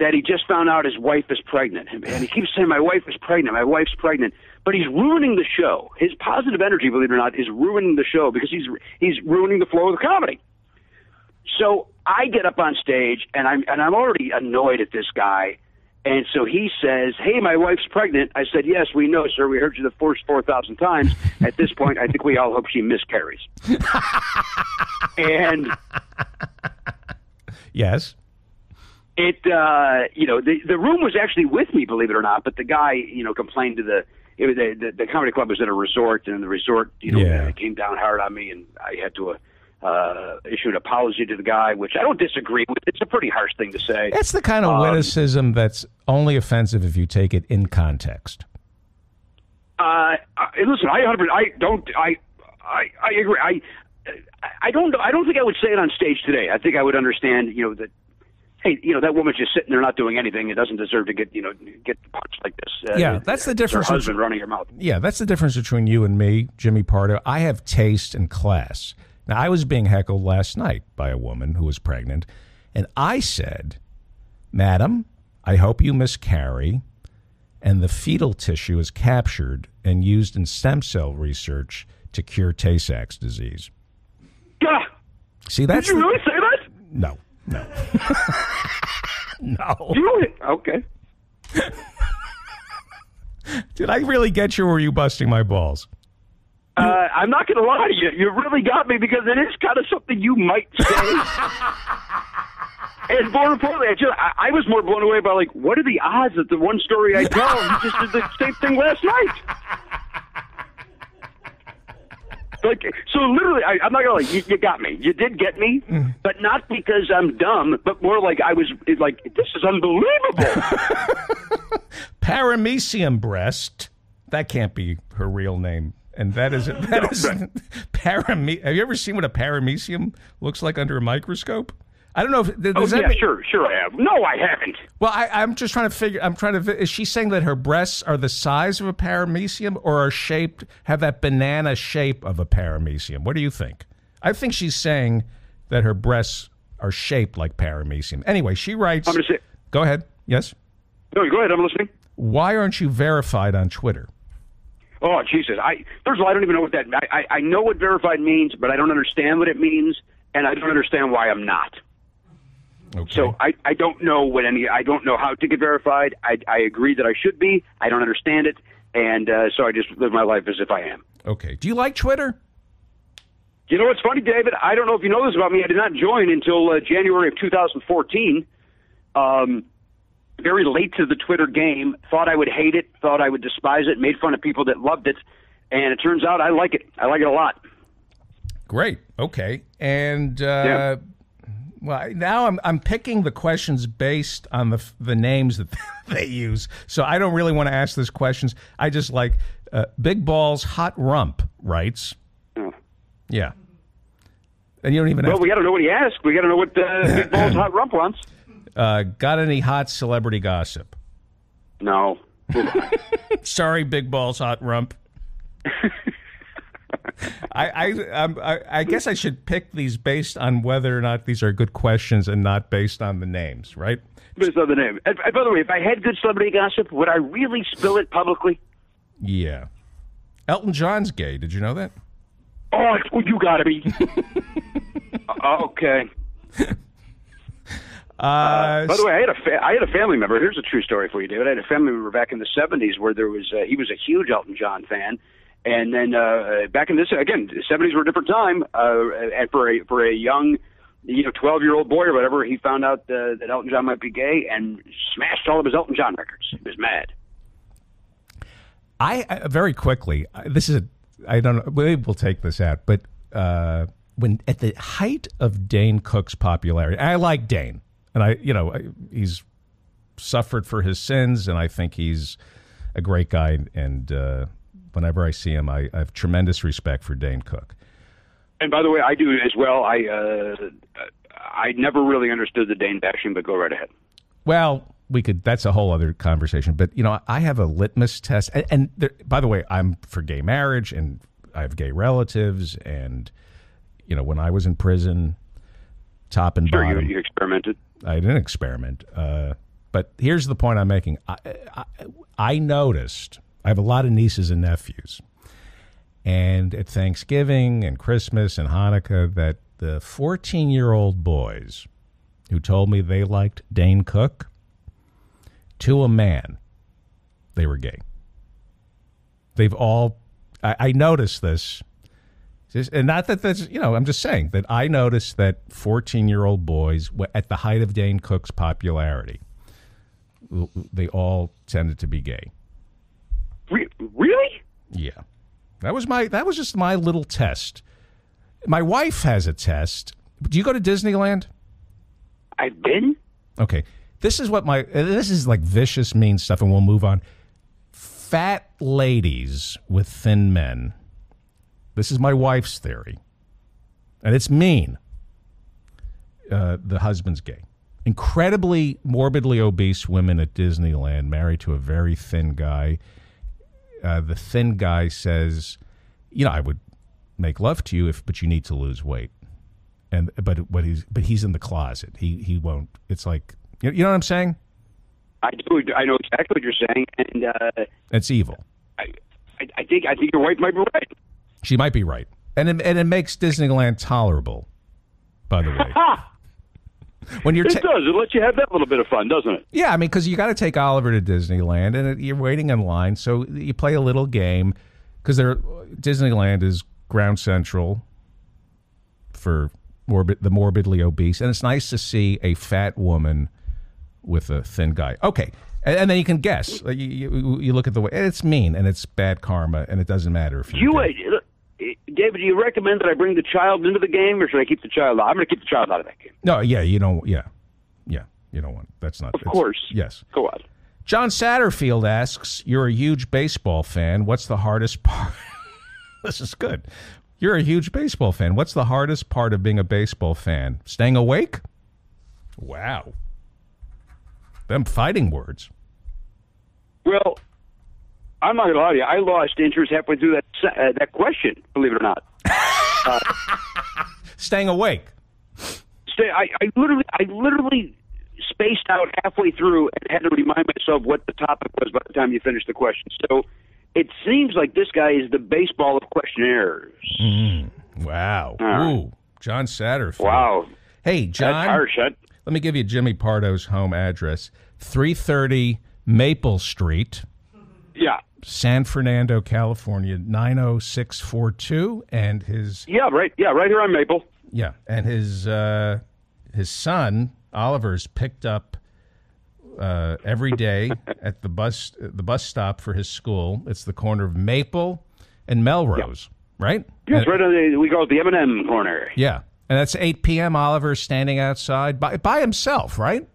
that he just found out his wife is pregnant. And he keeps saying, my wife is pregnant, my wife's pregnant. But he's ruining the show. His positive energy, believe it or not, is ruining the show because he's he's ruining the flow of the comedy. So I get up on stage, and I'm and I'm already annoyed at this guy. And so he says, hey, my wife's pregnant. I said, yes, we know, sir. We heard you the first four thousand times. At this point, I think we all hope she miscarries. And. Yes. It, uh, you know, the, the room was actually with me, believe it or not. But the guy, you know, complained to the, it, the, the, the comedy club was at a resort. And the resort, you know, yeah. came down hard on me. And I had to. Uh, Uh, issued an apology to the guy, which I don't disagree with. It's a pretty harsh thing to say. It's the kind of um, witticism that's only offensive if you take it in context. Uh, listen, I I don't I I, I agree. I I don't I don't think I would say it on stage today. I think I would understand, you know, that, hey, you know, that woman's just sitting there not doing anything. It doesn't deserve to get, you know, get punched like this. Uh, yeah, that's the difference. Her husband running her mouth. Yeah, that's the difference between you and me, Jimmy Pardo. I have taste and class. Now, I was being heckled last night by a woman who was pregnant, and I said, "Madam, I hope you miscarry, and the fetal tissue is captured and used in stem cell research to cure Tay-Sachs disease." Yeah. See, that's Did you the, really say that? No. No. No. You, okay. Did I really get you, or were you busting my balls? Uh, I'm not going to lie to you. You really got me, because it is kind of something you might say. And more importantly, I, just, I, I was more blown away by, like, what are the odds that the one story I tell, you just did the same thing last night? Like, so literally, I, I'm not going to lie, you, you got me. You did get me, but not because I'm dumb, but more like I was like, this is unbelievable. Paramecium breast. That can't be her real name. And that is, that no, is right. Parame have you ever seen what a paramecium looks like under a microscope? I don't know if does oh, that yeah, mean sure, sure I have. No, I haven't. Well, I, I'm just trying to figure. I'm trying to. Is she saying that her breasts are the size of a paramecium, or are shaped, have that banana shape of a paramecium? What do you think? I think she's saying that her breasts are shaped like paramecium. Anyway, she writes. I'm gonna say, go ahead. Yes. No, go ahead. I'm listening. Why aren't you verified on Twitter? Oh, Jesus! I first of all, I don't even know what that. I, I I know what verified means, but I don't understand what it means, and I don't understand why I'm not. Okay. So I, I don't know what any I don't know how to get verified. I, I agree that I should be. I don't understand it, and uh, so I just live my life as if I am. Okay. Do you like Twitter? You know what's funny, David? I don't know if you know this about me. I did not join until uh, January of two thousand fourteen. Um, very late to the Twitter game. Thought I would hate it. Thought I would despise it. Made fun of people that loved it, and it turns out I like it. I like it a lot. Great. Okay. And. Uh, yeah. Well, now I'm I'm picking the questions based on the the names that they use, so I don't really want to ask these questions. I just like uh, Big Balls Hot Rump writes, oh. yeah, and you don't even. Well, have we got to know what he asked. We got to know what uh, Big Balls Hot Rump wants. Uh, got any hot celebrity gossip? No. Sorry, Big Balls Hot Rump. I I, um, I I guess I should pick these based on whether or not these are good questions and not based on the names, right? Based on the name. And, and by the way, if I had good celebrity gossip, would I really spill it publicly? Yeah. Elton John's gay. Did you know that? Oh, you gotta be. uh, okay. Uh, uh, by the way, I had a fa I had a family member. Here's a true story for you, David. I had a family member back in the seventies where there was uh, he was a huge Elton John fan. And then uh, back in this, again, the seventies were a different time. Uh, and for a for a young, you know, twelve-year-old boy or whatever, he found out uh, that Elton John might be gay and smashed all of his Elton John records. He was mad. I, I very quickly. This is a, I don't know. Maybe we'll take this out. But uh, when at the height of Dane Cook's popularity, I like Dane, and I, you know, I, he's suffered for his sins, and I think he's a great guy, and. Uh, Whenever I see him, I, I have tremendous respect for Dane Cook. And by the way, I do as well. I uh, I never really understood the Dane bashing, but go right ahead. Well, we could. That's a whole other conversation. But you know, I have a litmus test, and, and there, by the way, I'm for gay marriage, and I have gay relatives, and you know, when I was in prison, top and sure, bottom, you, you experimented. I didn't experiment, uh, but here's the point I'm making. I I, I noticed. I have a lot of nieces and nephews, and at Thanksgiving and Christmas and Hanukkah, that the fourteen-year-old boys who told me they liked Dane Cook, to a man, they were gay. They've all, I, I noticed this, just, and not that that's, you know, I'm just saying that I noticed that fourteen-year-old boys at the height of Dane Cook's popularity, they all tended to be gay. Really? Yeah. That was my that was just my little test. My wife has a test. Do you go to Disneyland? I've been. Okay. This is what my this is like vicious mean stuff, and we'll move on. Fat ladies with thin men. This is my wife's theory. And it's mean. Uh, the husband's gay. Incredibly morbidly obese women at Disneyland married to a very thin guy. Uh, the thin guy says, you know, I would make love to you, if, but you need to lose weight. And but but he's but he's in the closet. He he won't. It's like, you know what I'm saying? I do. I know exactly what you're saying, and uh, it's evil. I, I I think I think your wife might be right. She might be right, and it, and it makes Disneyland tolerable. By the way. When you're it does. It lets you have that little bit of fun, doesn't it? Yeah, I mean, because you got to take Oliver to Disneyland, and it, you're waiting in line, so you play a little game, because Disneyland is ground central for morbid, the morbidly obese, and it's nice to see a fat woman with a thin guy. Okay, and, and then you can guess. You, you, you look at the way, and it's mean, and it's bad karma, and it doesn't matter if you... you David, do you recommend that I bring the child into the game, or should I keep the child out? I'm going to keep the child out of that game. No, yeah, you don't, yeah. Yeah, you don't want, that's not. Of course. Yes. Go on. John Satterfield asks, you're a huge baseball fan. What's the hardest part? This is good. You're a huge baseball fan. What's the hardest part of being a baseball fan? Staying awake? Wow. Them fighting words. Well... I'm not going to lie to you. I lost interest halfway through that uh, that question, believe it or not. Uh, Staying awake. Stay, I, I literally I literally spaced out halfway through and had to remind myself what the topic was by the time you finished the question. So it seems like this guy is the baseball of questionnaires. Mm, wow. Right. Ooh, John Satterfield. Wow. Hey, John. Harsh, huh? Let me give you Jimmy Pardo's home address. three thirty Maple Street. Yeah. San Fernando, California, nine oh six four two, and his... Yeah, right. Yeah, right here on Maple. Yeah, and his uh, his son, Oliver's, picked up uh, every day at the bus the bus stop for his school. It's the corner of Maple and Melrose, yeah. Right? Yes, and, right on the... We call it the M and M corner. Yeah, and that's eight p.m. Oliver standing outside by, by himself, right?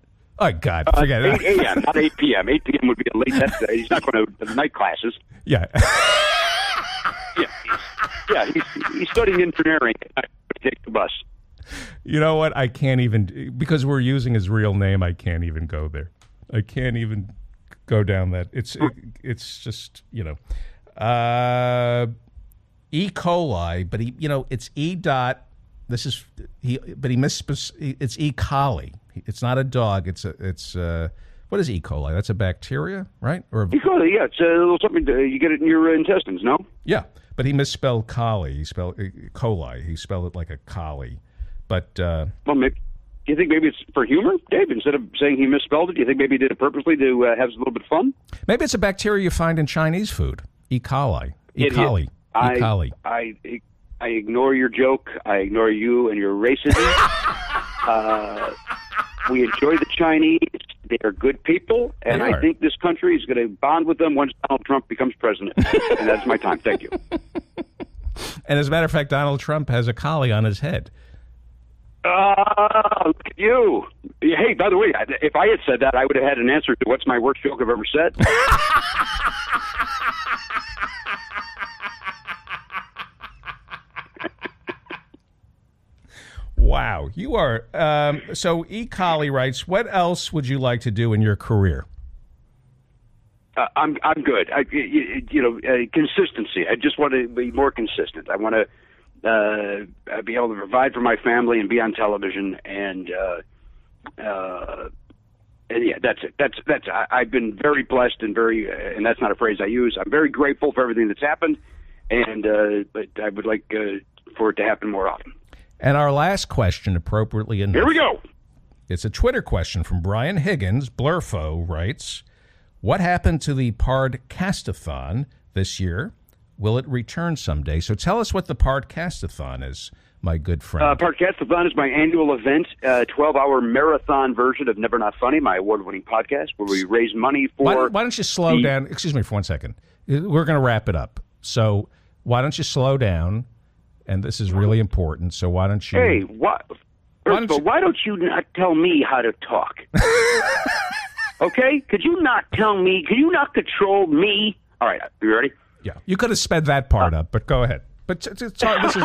Oh, God, forget uh, eight a m, not eight p m eight p m would be a late test. He's not going to night classes. Yeah. yeah, yeah. He's, he's studying engineering. I take the bus. You know what? I can't even, because we're using his real name, I can't even go there. I can't even go down that. It's, it, it's just, you know. Uh, E. coli, but, he, you know, it's E. dot. This is, he, but he missed, it's E. coli. It's not a dog. It's a, it's uh what is E. coli? That's a bacteria, right? Or a... E. coli, yeah. It's a little something to, you get it in your intestines, no? Yeah, but he misspelled coli. He spelled E. coli. He spelled it like a collie. But uh, well, maybe, do you think maybe it's for humor, Dave? Instead of saying he misspelled it, do you think maybe he did it purposely to uh, have a little bit of fun? Maybe it's a bacteria you find in Chinese food. E. coli. E. It, coli. It, I, e. coli. I, I I ignore your joke. I ignore you and your racism. uh, We enjoy the Chinese. They are good people, and I think this country is going to bond with them once Donald Trump becomes president. And that's my time. Thank you. And as a matter of fact, Donald Trump has a collie on his head. Ah, uh, look at you. Hey, by the way, if I had said that, I would have had an answer to what's my worst joke I've ever said. Wow, you are. Um, so E. Collie writes, what else would you like to do in your career? Uh, I'm I'm good. I, you, you know, uh, consistency. I just want to be more consistent. I want to uh, be able to provide for my family and be on television. And, uh, uh, and yeah, that's it. That's that's. I, I've been very blessed and very, uh, and that's not a phrase I use. I'm very grateful for everything that's happened. And uh, but I would like uh, for it to happen more often. And our last question, appropriately enough. Here we go. It's a Twitter question from Brian Higgins. Blurfo writes, what happened to the Pardcastathon this year? Will it return someday? So tell us what the Pardcastathon is, my good friend. Uh, Pardcastathon is my annual event, a twelve-hour marathon version of Never Not Funny, my award-winning podcast, where we raise money for... Why, why don't you slow the... down? Excuse me for one second. We're going to wrap it up. So why don't you slow down? And this is really important, so why don't you... Hey, what? First of all, why don't you not tell me how to talk? Okay? Could you not tell me... Could you not control me? All right. You ready? Yeah. You could have sped that part uh, up, but go ahead. But t- t- t- this, is,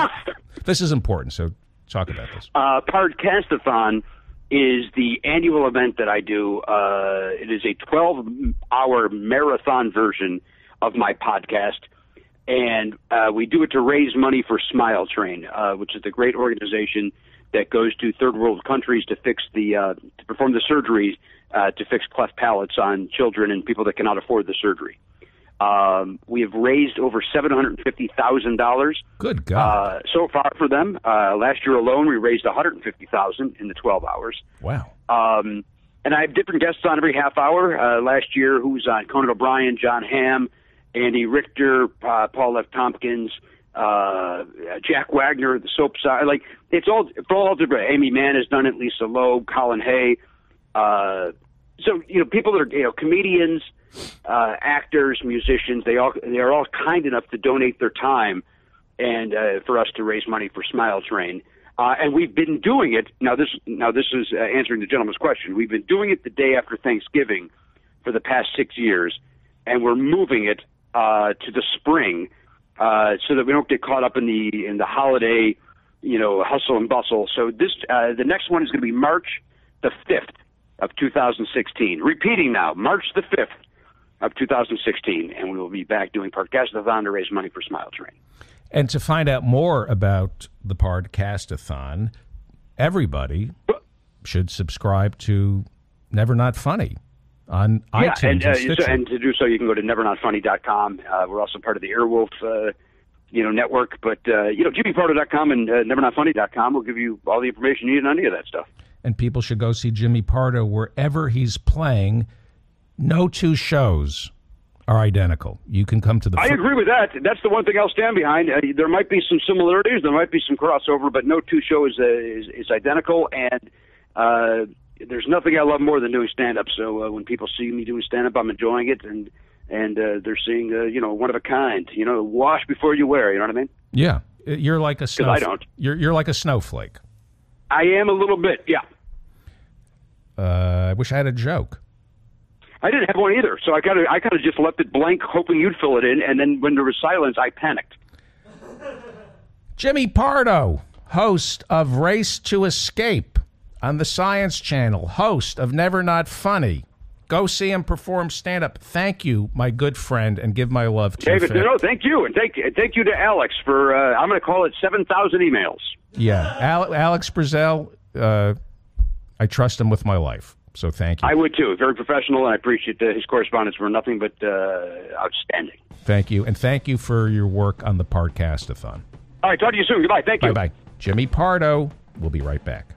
this is important, so talk about this. Uh, Podcastathon is the annual event that I do. Uh, it is a twelve-hour marathon version of my podcast, and uh, we do it to raise money for Smile Train, uh, which is the great organization that goes to third world countries to fix the uh, to perform the surgeries uh, to fix cleft palates on children and people that cannot afford the surgery. Um, we have raised over seven hundred fifty thousand dollars. Good God. Uh, so far for them. Uh, last year alone, we raised one hundred fifty thousand dollars in the twelve hours. Wow. Um, and I have different guests on every half hour. Uh, last year, who was on? Conan O'Brien, John Hamm, Andy Richter, uh, Paul F. Tompkins, uh, Jack Wagner, the soap side. Like, it's all, for all different. Amy Mann has done it, Lisa Loeb, Colin Hay. Uh, so, you know, people that are, you know, comedians, Uh, actors, musicians, they all they are all kind enough to donate their time and uh, for us to raise money for Smile Train. Uh, and we've been doing it. Now this now this is uh, answering the gentleman's question. We've been doing it the day after Thanksgiving for the past six years, and we're moving it uh, to the spring uh, so that we don't get caught up in the in the holiday, you know, hustle and bustle. So this uh, the next one is going to be March the fifth of two thousand sixteen. Repeating now, March the fifth. Of two thousand sixteen, and we will be back doing Podcastathon to raise money for Smile Train. And to find out more about the Podcastathon, everybody should subscribe to Never Not Funny on yeah, iTunes. And, uh, and, so, and to do so, you can go to never not funny dot com. Uh, we're also part of the Earwolf uh, you know, network, but uh, you know, jimmy pardo dot com and uh, never not funny dot com will give you all the information you need on any of that stuff. And people should go see Jimmy Pardo wherever he's playing. No two shows are identical. You can come to the... I fr- agree with that. That's the one thing I'll stand behind. Uh, there might be some similarities. There might be some crossover, but no two show is, uh, is, is identical. And uh, there's nothing I love more than doing stand-up. So uh, when people see me doing stand-up, I'm enjoying it. And, and uh, they're seeing, uh, you know, one of a kind. You know, wash before you wear. You know what I mean? Yeah. You're like a snowflake. I don't. You're, you're like a snowflake. I am a little bit, yeah. Uh, I wish I had a joke. I didn't have one either, so I kind of I kind of just left it blank, hoping you'd fill it in, and then when there was silence, I panicked. Jimmy Pardo, host of Race to Escape on the Science Channel, host of Never Not Funny. Go see him perform stand-up. Thank you, my good friend, and give my love to David. No, thank you, and thank thank you to Alex for uh, I'm going to call it seven thousand emails. Yeah, Ale- Alex Brazel, uh, I trust him with my life. So thank you. I would, too. Very professional, and I appreciate the, his correspondence for nothing but uh, outstanding. Thank you, and thank you for your work on the Podcastathon. All right, talk to you soon. Goodbye. Thank you. Bye-bye. Jimmy Pardo. We'll be right back.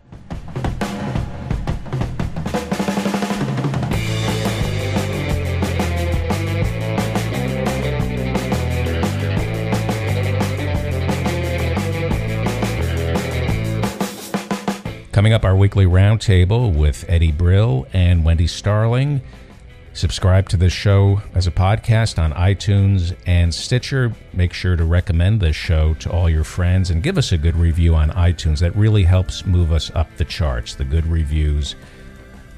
Coming up, our weekly roundtable with Eddie Brill and Wendy Starling. Subscribe to this show as a podcast on iTunes and Stitcher. Make sure to recommend this show to all your friends and give us a good review on iTunes. That really helps move us up the charts, the good reviews.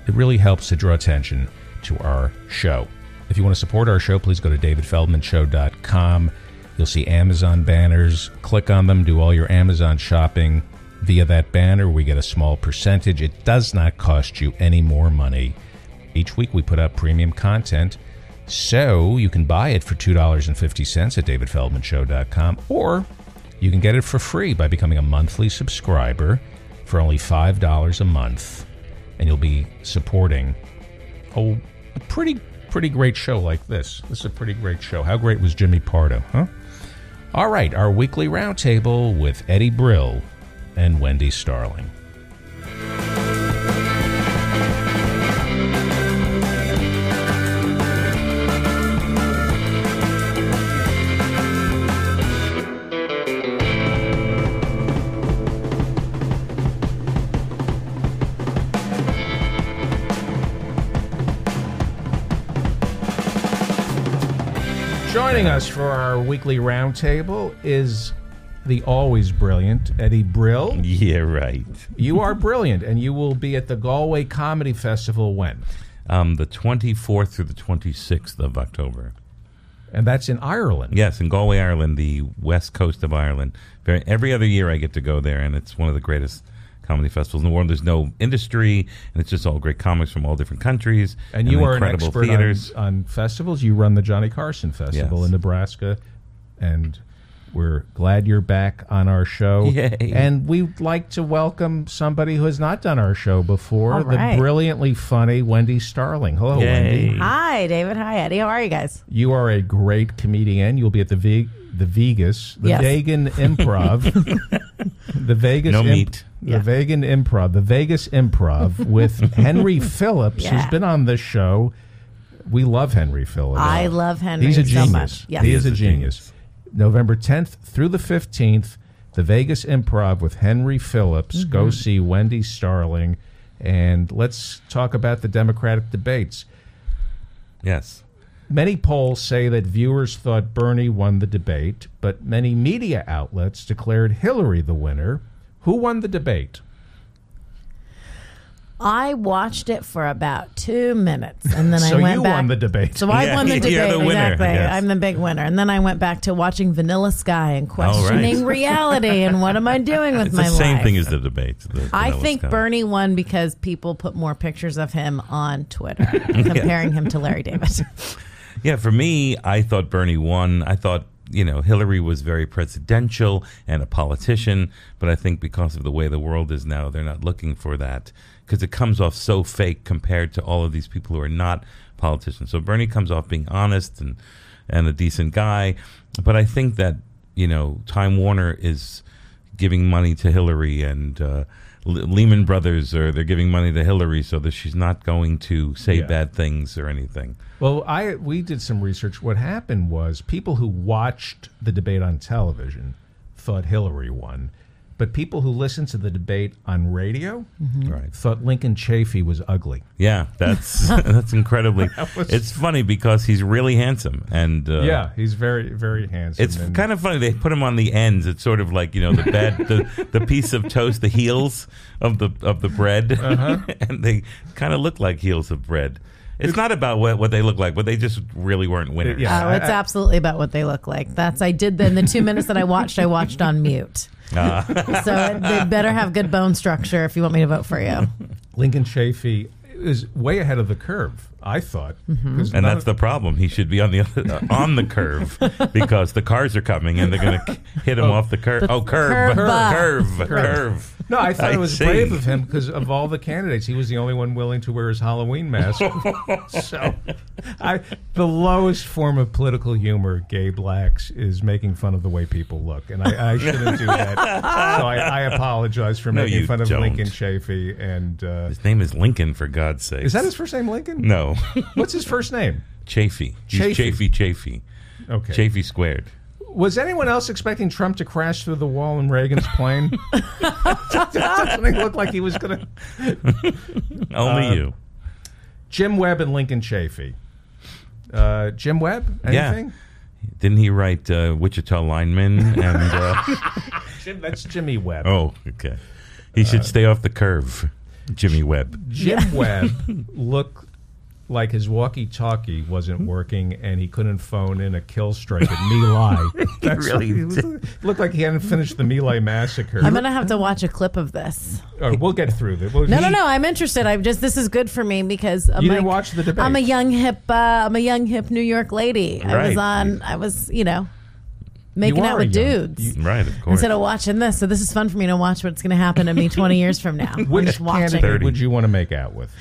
It really helps to draw attention to our show. If you want to support our show, please go to david feldman show dot com. You'll see Amazon banners. Click on them. Do all your Amazon shopping. Via that banner, we get a small percentage. It does not cost you any more money. Each week, we put out premium content, so you can buy it for two dollars and fifty cents at david feldman show dot com, or you can get it for free by becoming a monthly subscriber for only five dollars a month, and you'll be supporting a pretty, pretty great show like this. This is a pretty great show. How great was Jimmy Pardo, huh? All right, our weekly roundtable with Eddie Brill and Wendy Starling. Joining us for our weekly roundtable is the always brilliant Eddie Brill. Yeah, right. You are brilliant, and you will be at the Galway Comedy Festival when? Um, the twenty-fourth through the twenty-sixth of October. And that's in Ireland. Yes, in Galway, Ireland, the west coast of Ireland. Very, every other year I get to go there, and it's one of the greatest comedy festivals in the world. There's no industry, and it's just all great comics from all different countries. And, and you are an expert on, on festivals. You run the Johnny Carson Festival yes. in Nebraska, and we're glad you're back on our show. Yay. And we'd like to welcome somebody who has not done our show before, right. the brilliantly funny Wendy Starling. Hello, Yay. Wendy. Hi, David. Hi, Eddie. How are you guys? You are a great comedian. You'll be at the v the Vegas, the yes. Vegan Improv. the Vegas no imp meat. The yeah. Vegan Improv. The Vegas Improv with Henry Phillips, yeah. who's been on this show. We love Henry Phillips. I love Henry He's a so genius. Much. Yes. He is a genius. November tenth through the fifteenth, the Vegas Improv with Henry Phillips. Mm-hmm. Go see Wendy Starling. And let's talk about the Democratic debates. Yes. Many polls say that viewers thought Bernie won the debate, but many media outlets declared Hillary the winner. Who won the debate? I watched it for about two minutes, and then so I went you back. Won the debate. So I yeah, won the debate. You're the winner, exactly, yes. I'm the big winner. And then I went back to watching Vanilla Sky and questioning oh, right. reality and what am I doing with it's my the life? The same thing as the debate. The I think Sky. Bernie won because people put more pictures of him on Twitter, comparing yeah. him to Larry David. Yeah, for me, I thought Bernie won. I thought. You know, Hillary was very presidential and a politician, but I think because of the way the world is now, they're not looking for that because it comes off so fake compared to all of these people who are not politicians. So Bernie comes off being honest and, and a decent guy, but I think that, you know, Time Warner is giving money to Hillary and uh, Le Lehman Brothers, or they're giving money to Hillary so that she's not going to say yeah. bad things or anything. Well, I we did some research. What happened was people who watched the debate on television thought Hillary won, but people who listened to the debate on radio mm-hmm. right. thought Lincoln Chafee was ugly. Yeah, that's that's incredibly. That was, it's funny because he's really handsome, and uh, yeah, he's very very handsome. It's and, kind of funny they put him on the ends. It's sort of like you know the bed, the, the piece of toast, the heels of the of the bread, uh-huh. and they kind of look like heels of bread. It's not about what, what they look like, but they just really weren't winners. Yeah, oh, it's I, I, absolutely about what they look like. That's I did then the two minutes that I watched, I watched on mute. Uh. So it, they better have good bone structure if you want me to vote for you. Lincoln Chafee is way ahead of the curve, I thought. Mm-hmm. And that's the problem. He should be on the uh, on the curve because the cars are coming and they're going to hit him oh, off the, cur the oh, curve. Oh, curve, curve, curve, curve. No, I thought I it was see. brave of him because of all the candidates, he was the only one willing to wear his Halloween mask. So, I, the lowest form of political humor, gay blacks, is making fun of the way people look, and I, I shouldn't do that. So I, I apologize for no, making fun don't. of Lincoln Chafee. And uh, his name is Lincoln, for God's sake. Is that his first name, Lincoln? No. What's his first name? Chafee. Chafee. Chafee. Chafee. Okay. Chafee squared. Was anyone else expecting Trump to crash through the wall in Reagan's plane? Doesn't it look like he was going to? Only uh, you. Jim Webb and Lincoln Chafee. Uh, Jim Webb? Anything? Yeah. Didn't he write uh, Wichita Lineman? And, uh... Jim, that's Jimmy Webb. Oh, okay. He should uh, stay off the curve, Jimmy Webb. Jim yeah. Webb looked like his walkie-talkie wasn't working and he couldn't phone in a kill strike at My Lai. That's really he was, looked like he hadn't finished the My Lai massacre. I'm going to have to watch a clip of this. All right, we'll get through this. We'll no, just, no, no. I'm interested. I'm just this is good for me because I'm, you didn't like, watch the debate. I'm a young hip. Uh, I'm a young hip New York lady. Right. I was on. I was, you know. Making out with young. dudes. You, right, of course. Instead of watching this. So this is fun for me to watch what's going to happen to me twenty years from now. Which candidate would you want to make out with?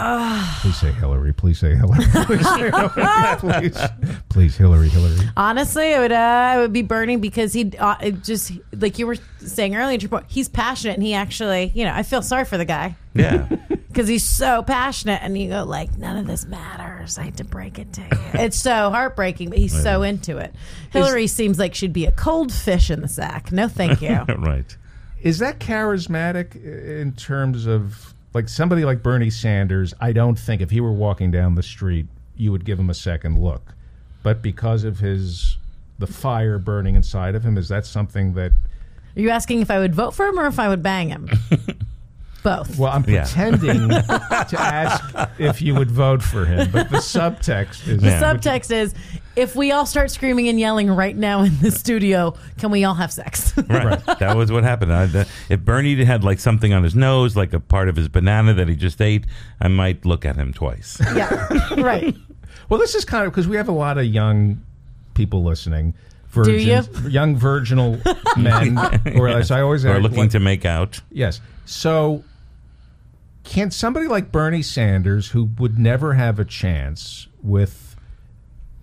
Please say Hillary. Please say Hillary. Please say Hillary. Please, please Hillary. Hillary. Honestly, it would. Uh, it would be Bernie because he uh, just like you were saying earlier. He's passionate, and he actually, you know, I feel sorry for the guy. Yeah, because he's so passionate, and you go like, none of this matters. I had to break it to you. It's so heartbreaking, but he's right. so into it. Hillary Is, seems like she'd be a cold fish in the sack. No, thank you. Right. Is that charismatic in terms of? Like somebody like Bernie Sanders, I don't think if he were walking down the street, you would give him a second look. But because of his, the fire burning inside of him, is that something that... Are you asking if I would vote for him or if I would bang him? Both. Well, I'm pretending yeah. to ask if you would vote for him, but the subtext is... The yeah. subtext is, if we all start screaming and yelling right now in the studio, can we all have sex? Right. right. That was what happened. I, the, if Bernie had like something on his nose, like a part of his banana that he just ate, I might look at him twice. Yeah, right. Well, this is kind of... Because we have a lot of young people listening. Virgins, Do you? Young virginal men. Or yes. I always... Or ask, looking like, to make out. Yes. So... Can somebody like Bernie Sanders, who would never have a chance with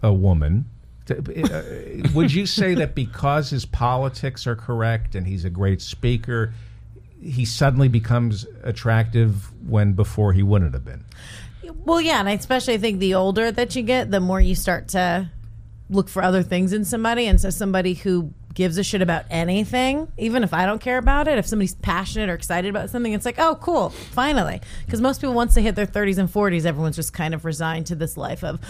a woman, to, uh, would you say that because his politics are correct and he's a great speaker, he suddenly becomes attractive when before he wouldn't have been? Well, yeah, and I especially think the older that you get, the more you start to look for other things in somebody. And so somebody who gives a shit about anything, even if I don't care about it, if somebody's passionate or excited about something, it's like, oh, cool, finally. Because most people, once they hit their thirties and forties, everyone's just kind of resigned to this life of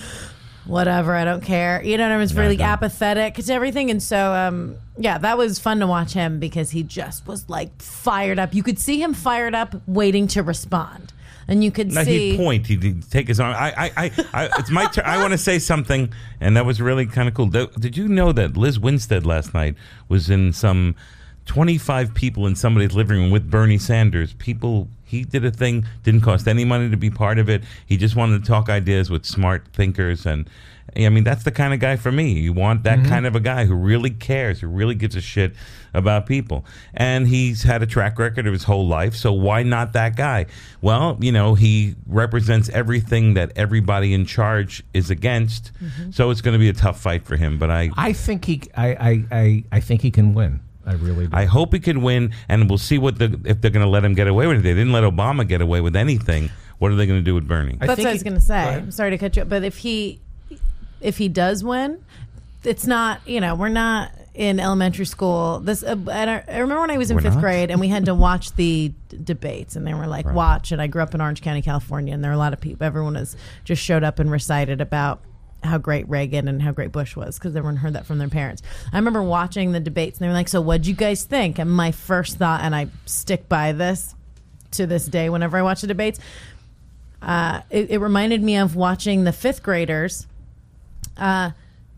whatever, I don't care. You know what I mean? It's really no, apathetic to everything. And so, um, yeah, that was fun to watch him because he just was like fired up. You could see him fired up waiting to respond. And you could now see... He'd point. He'd take his arm. I, I, I, I, it's my turn. I want to say something, and that was really kind of cool. Did you know that Liz Winstead last night was in some twenty-five people in somebody's living room with Bernie Sanders? People, he did a thing, didn't cost any money to be part of it. He just wanted to talk ideas with smart thinkers. And, I mean, that's the kind of guy for me. You want that mm-hmm. kind of a guy who really cares, who really gives a shit about people. And he's had a track record of his whole life, so why not that guy? Well, you know, he represents everything that everybody in charge is against, mm-hmm. so it's going to be a tough fight for him. But I I think he I, I, I, I think he can win. I really do. I hope he can win, and we'll see what the if they're going to let him get away with it. They didn't let Obama get away with anything. What are they going to do with Bernie? I That's what I was going to say. Go I'm sorry to cut you up, but if he if he does win, it's not, you know, we're not in elementary school. This uh, I, I remember when I was in we're fifth not? grade and we had to watch the d debates and they were like, right. watch. And I grew up in Orange County, California, and there were a lot of people. Everyone was just showed up and recited about how great Reagan and how great Bush was because everyone heard that from their parents. I remember watching the debates and they were like, so what'd you guys think? And my first thought, and I stick by this to this day whenever I watch the debates, uh, it, it reminded me of watching the fifth graders Uh,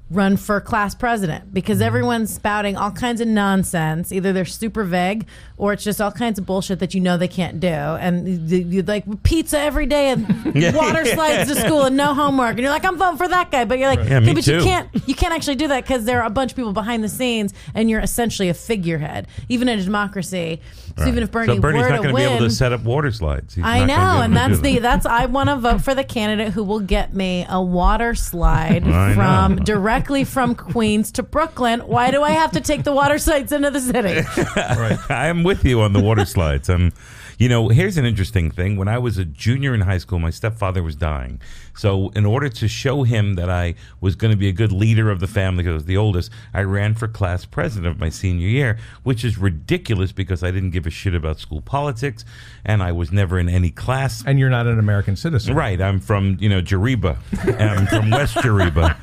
run for class president because everyone's spouting all kinds of nonsense. Either they're super vague or it's just all kinds of bullshit that you know they can't do. And you'd like pizza every day and yeah, water yeah. slides to school and no homework. And you're like, I'm voting for that guy. But you're like, right. yeah, hey, but too. you can't you can't actually do that because there are a bunch of people behind the scenes and you're essentially a figurehead, even in a democracy. So right. even if Bernie so Bernie's were not going to be able to set up water slides. He's I know, and that's the that's I want to vote for the candidate who will get me a water slide from know. direct Directly from Queens to Brooklyn. Why do I have to take the water slides into the city? Right. I'm with you on the water slides. I'm, you know, here's an interesting thing. When I was a junior in high school, my stepfather was dying. So in order to show him that I was going to be a good leader of the family, because I was the oldest, I ran for class president of my senior year, which is ridiculous because I didn't give a shit about school politics, and I was never in any class. And you're not an American citizen. Right. I'm from, you know, Jeriba. I'm from West Jeriba.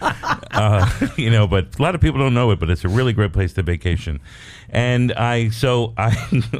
Uh, you know, but a lot of people don't know it, but it's a really great place to vacation. And I, so I,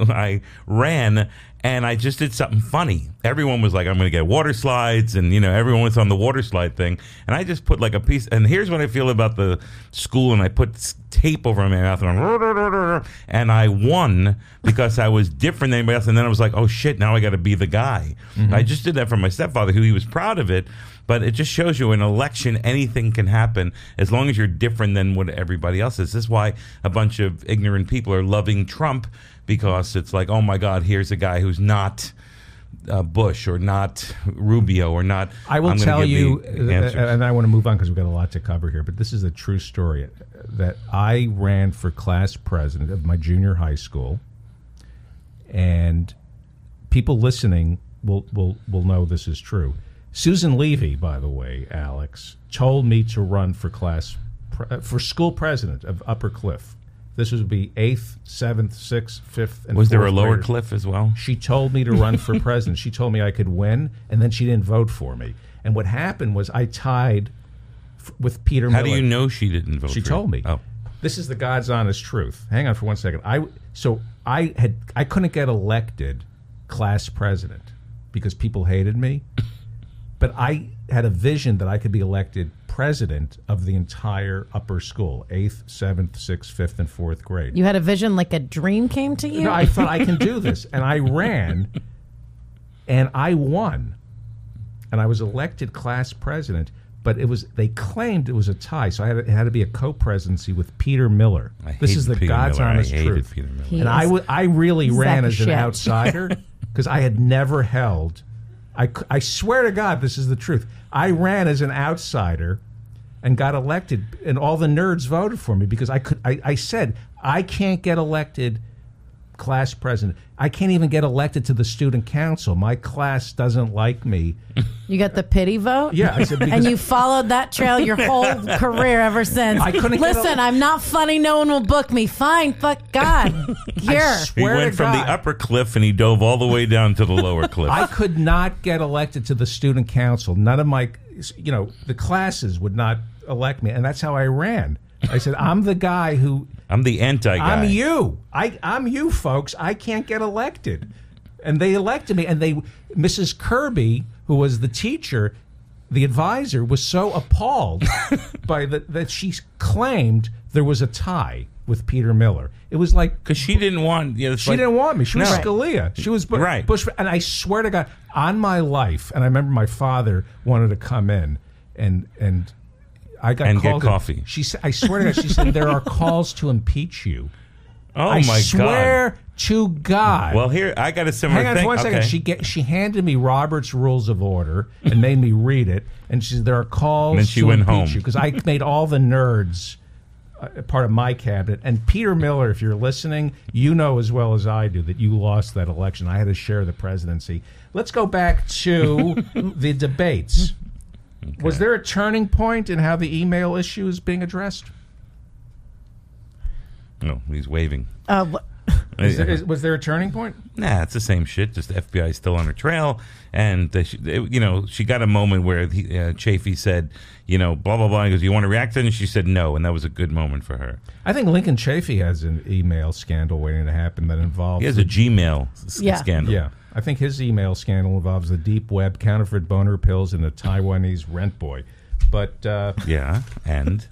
I ran, and I just did something funny. Everyone was like, I'm going to get water slides, and, you know, everyone was on the water slide thing. And I just put like a piece, and here's what I feel about the school, and I put tape over my mouth, and I'm, and I won because I was different than anybody else. And then I was like, oh shit, now I got to be the guy. Mm-hmm. I just did that for my stepfather, who he was proud of it, but it just shows you in an election, anything can happen as long as you're different than what everybody else is. This is why a bunch of ignorant people are loving Trump, because it's like, oh my God, here's a guy who's not uh, Bush or not Rubio or not. I will tell you, and I want to move on because we've got a lot to cover here, but this is a true story that I ran for class president of my junior high school, and people listening will, will, will know this is true. Susan Levy, by the way, Alex, told me to run for class, pre for school president of Upper Cliff. This would be eighth, seventh, sixth, fifth, and was there a lower graders. Cliff as well? She told me to run for president. She told me I could win, and then she didn't vote for me. And what happened was I tied f with Peter How Miller. How do you know she didn't vote she for She told you? me. Oh. This is the God's honest truth. Hang on for one second. I, so I, had, I couldn't get elected class president because people hated me. But I had a vision that I could be elected president of the entire upper school, eighth, seventh, sixth, fifth, and fourth grade. You had a vision like a dream came to you? No, I thought, I can do this. And I ran, and I won. And I was elected class president, but it was they claimed it was a tie, so I had, it had to be a co-presidency with Peter Miller. I this is the Peter God's Miller. honest I truth. Peter Miller. And I, w- I really ran as an shit. outsider because I had never held... I, I swear to God, this is the truth. I ran as an outsider and got elected, and all the nerds voted for me because I could. I, I said, I can't get elected class president. I can't even get elected to the student council. My class doesn't like me. You got the pity vote? Yeah. I said, and you followed that trail your whole career ever since. I couldn't Listen, get a, I'm not funny. No one will book me. Fine. Fuck God. Here. He went from God. the upper cliff and he dove all the way down to the lower cliff. I could not get elected to the student council. None of my, you know, the classes would not elect me. And that's how I ran. I said, I'm the guy who... I'm the anti-guy. I'm you. I, I'm you, folks. I can't get elected. And they elected me. And they, Missus Kirby, who was the teacher, the advisor, was so appalled by the, that she claimed there was a tie with Peter Miller. It was like... Because she didn't want... You know, she like, didn't want me. She was no. Scalia. She was Bush. Right. Bush. And I swear to God, on my life, and I remember my father wanted to come in and... and I got and called get coffee. She said, "I swear to God," she said, "there are calls to impeach you." Oh I my God! I swear to God. Well, here I got a similar thing. Hang on thing. one okay. second. She get, she handed me Robert's Rules of Order and made me read it, and she said, "There are calls then she to went impeach home. you," because I made all the nerds uh, part of my cabinet. And Peter Miller, if you're listening, you know as well as I do that you lost that election. I had to share the presidency. Let's go back to the debates. Okay. Was there a turning point in how the email issue is being addressed? No, he's waving. Uh, is there, is, was there a turning point? Nah, it's the same shit. Just the F B I is still on her trail. And, the, you know, she got a moment where he, uh, Chafee said, you know, blah, blah, blah. He goes, you want to react to it? And she said no. And that was a good moment for her. I think Lincoln Chafee has an email scandal waiting to happen that involves... He has a Gmail yeah. scandal. Yeah. I think his email scandal involves the deep web, counterfeit boner pills, and a Taiwanese rent boy. But uh, yeah, and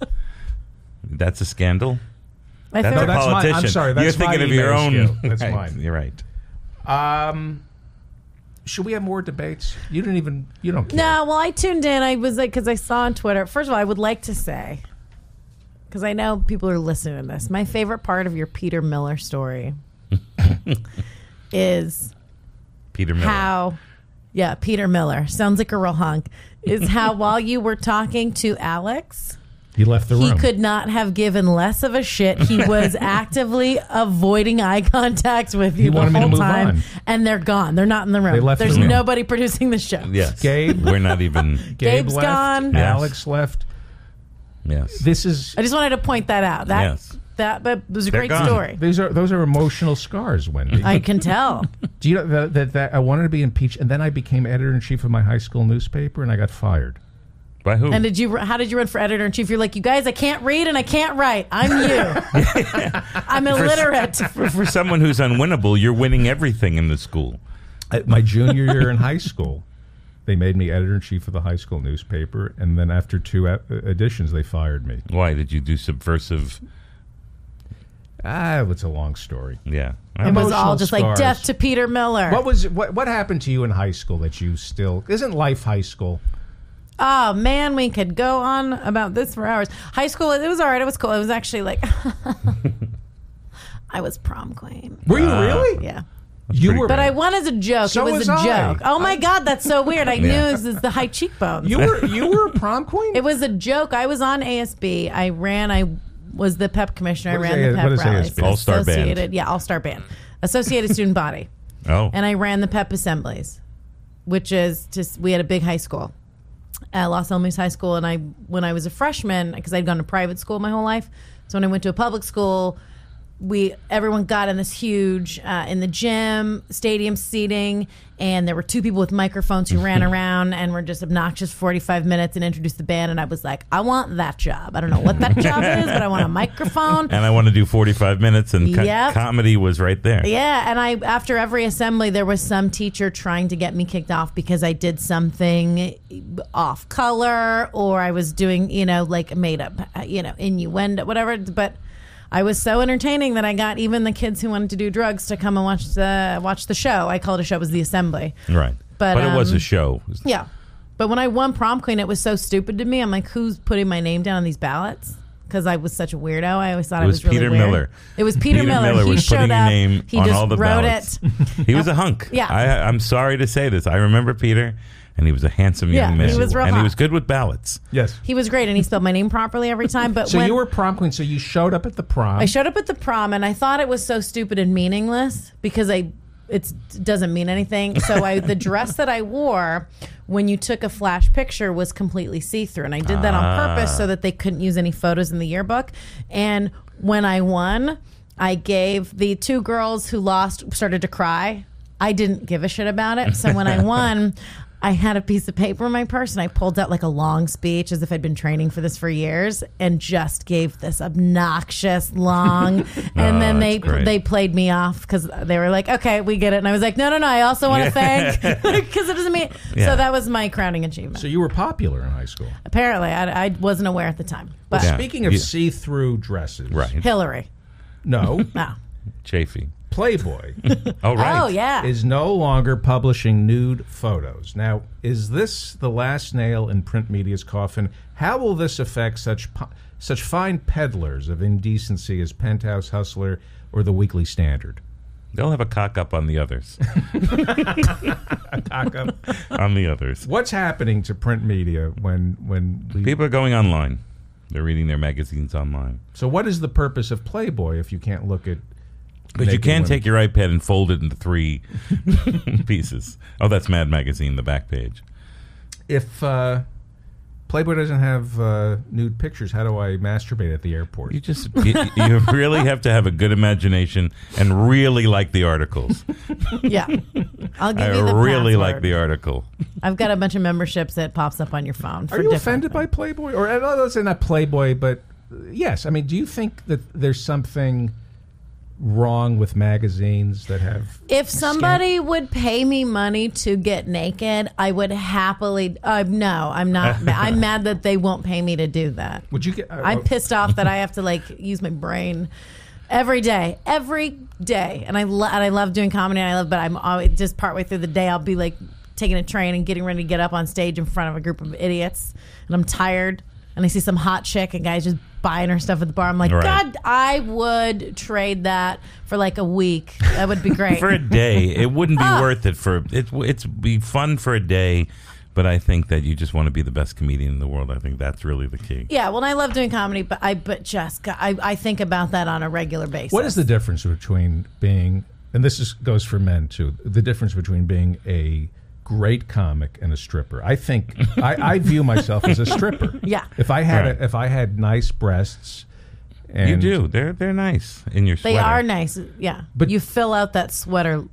that's a scandal. I that's a that's politician. My, I'm sorry, that's you're thinking of your own. Skill. That's right. mine. You're right. Um, should we have more debates? You didn't even. You don't. Care. No. Well, I tuned in. I was like, because I saw on Twitter. First of all, I would like to say, because I know people are listening to this. My favorite part of your Peter Miller story is. Peter Miller. How, yeah, Peter Miller. Sounds like a real hunk. Is how while you were talking to Alex, he left the room. He could not have given less of a shit. He was actively avoiding eye contact with you he the whole time. On. And they're gone. They're not in the room. They left There's the room. nobody producing the show. Yes. Gabe. We're not even. Gabe's left, gone. Alex yes. left. Yes. This is. I just wanted to point that out. That, yes. That, but it was a They're great gone. story. These are those are emotional scars, Wendy. I can tell. Do you know that, that, that I wanted to be impeached, and then I became editor in chief of my high school newspaper, and I got fired. By who? And did you? How did you run for editor in chief? You're like, you guys, I can't read and I can't write. I'm you. I'm illiterate. For, for, for someone who's unwinnable, you're winning everything in the school. At my junior year in high school, they made me editor in chief of the high school newspaper, and then after two editions, they fired me. Why did you do subversive? Ah, it's a long story. Yeah, it Emotional was all just scars. Like death to Peter Miller. What was what? What happened to you in high school that you still isn't life high school? Oh man, we could go on about this for hours. High school, it was all right. It was cool. It was actually like I was prom queen. Were you uh, really? Yeah, you were. But I won as a joke. So it was, was a I. joke. Oh my I, God, that's so weird. I yeah. knew this is the high cheekbones. You were you were prom queen. It was a joke. I was on A S B. I ran. I. Was the P E P commissioner. What I ran a, the P E P rallies. All-Star Band. Yeah, All-Star Band. Associated Student Body. Oh. And I ran the P E P assemblies, which is just, we had a big high school, uh, Los Alamos High School. And I, when I was a freshman, because I'd gone to private school my whole life, so when I went to a public school, we everyone got in this huge uh, in the gym, stadium seating, and there were two people with microphones who ran around and were just obnoxious forty-five minutes and introduced the band, and I was like, I want that job. I don't know what that job is, but I want a microphone. And I want to do forty-five minutes, and co- yep. comedy was right there. Yeah, and I after every assembly, there was some teacher trying to get me kicked off because I did something off color, or I was doing, you know, like made up, you know, innuendo, whatever, but I was so entertaining that I got even the kids who wanted to do drugs to come and watch the watch the show. I called it a show. It was the assembly. Right. But, but um, it was a show. Yeah. But when I won prom queen, it was so stupid to me. I'm like, who's putting my name down on these ballots? Because I was such a weirdo. I always thought it was, I was Peter really weird. Miller. It was Peter, Peter Miller. Miller he was showed up. Name he on just all the wrote ballots. It. He was a hunk. Yeah. I, I'm sorry to say this. I remember Peter. And he was a handsome young yeah, man. He was real and hot. He was good with ballots. Yes. He was great, and he spelled my name properly every time. But So when, you were prom queen, so you showed up at the prom. I showed up at the prom, and I thought it was so stupid and meaningless because I it's, it doesn't mean anything. So I the dress that I wore when you took a flash picture was completely see-through, and I did that ah. on purpose so that they couldn't use any photos in the yearbook. And when I won, I gave the two girls who lost started to cry. I didn't give a shit about it. So when I won... I had a piece of paper in my purse, and I pulled out like a long speech as if I'd been training for this for years, and just gave this obnoxious long. And oh, then they they played me off because they were like, "Okay, we get it," and I was like, "No, no, no! I also want to thank because it doesn't mean." Yeah. So that was my crowning achievement. So you were popular in high school. Apparently, I, I wasn't aware at the time. But well, speaking of yeah. see-through dresses, right? Hillary. No. No. Chafee. Playboy oh, right. oh, yeah. is no longer publishing nude photos. Now, is this the last nail in print media's coffin? How will this affect such po- such fine peddlers of indecency as Penthouse Hustler or the Weekly Standard? They'll have a cock up on the others. A cock up on the others. What's happening to print media when... when we... people are going online. They're reading their magazines online. So what is the purpose of Playboy if you can't look at... But you can women. Take your iPad and fold it into three pieces. Oh, that's Mad Magazine, the back page. If uh, Playboy doesn't have uh, nude pictures, how do I masturbate at the airport? You just you, you really have to have a good imagination and really like the articles. Yeah. I'll give I you the I really password. Like the article. I've got a bunch of memberships that pops up on your phone. For Are you offended things. By Playboy? Or let's say not Playboy, but yes. I mean, do you think that there's something... wrong with magazines that have if somebody skin. Would pay me money to get naked, I would happily uh, no I'm not ma- I'm mad that they won't pay me to do that. Would you get, uh, I'm pissed off that I have to like use my brain every day every day and I, lo- and I love doing comedy and I love but I'm always just partway through the day I'll be like taking a train and getting ready to get up on stage in front of a group of idiots and I'm tired and I see some hot chick and guys just buying her stuff at the bar. I'm like, right. God, I would trade that for like a week. That would be great. For a day. It wouldn't be oh. worth it. For it, it's be fun for a day, but I think that you just want to be the best comedian in the world. I think that's really the key. Yeah, well, I love doing comedy, but I but just, I, I think about that on a regular basis. What is the difference between being, and this is, goes for men too, the difference between being a great comic and a stripper. I think I, I view myself as a stripper. Yeah. If I had right. a, if I had nice breasts, and you do. They're they're nice in your sweater. They are nice. Yeah. But you fill out that sweater.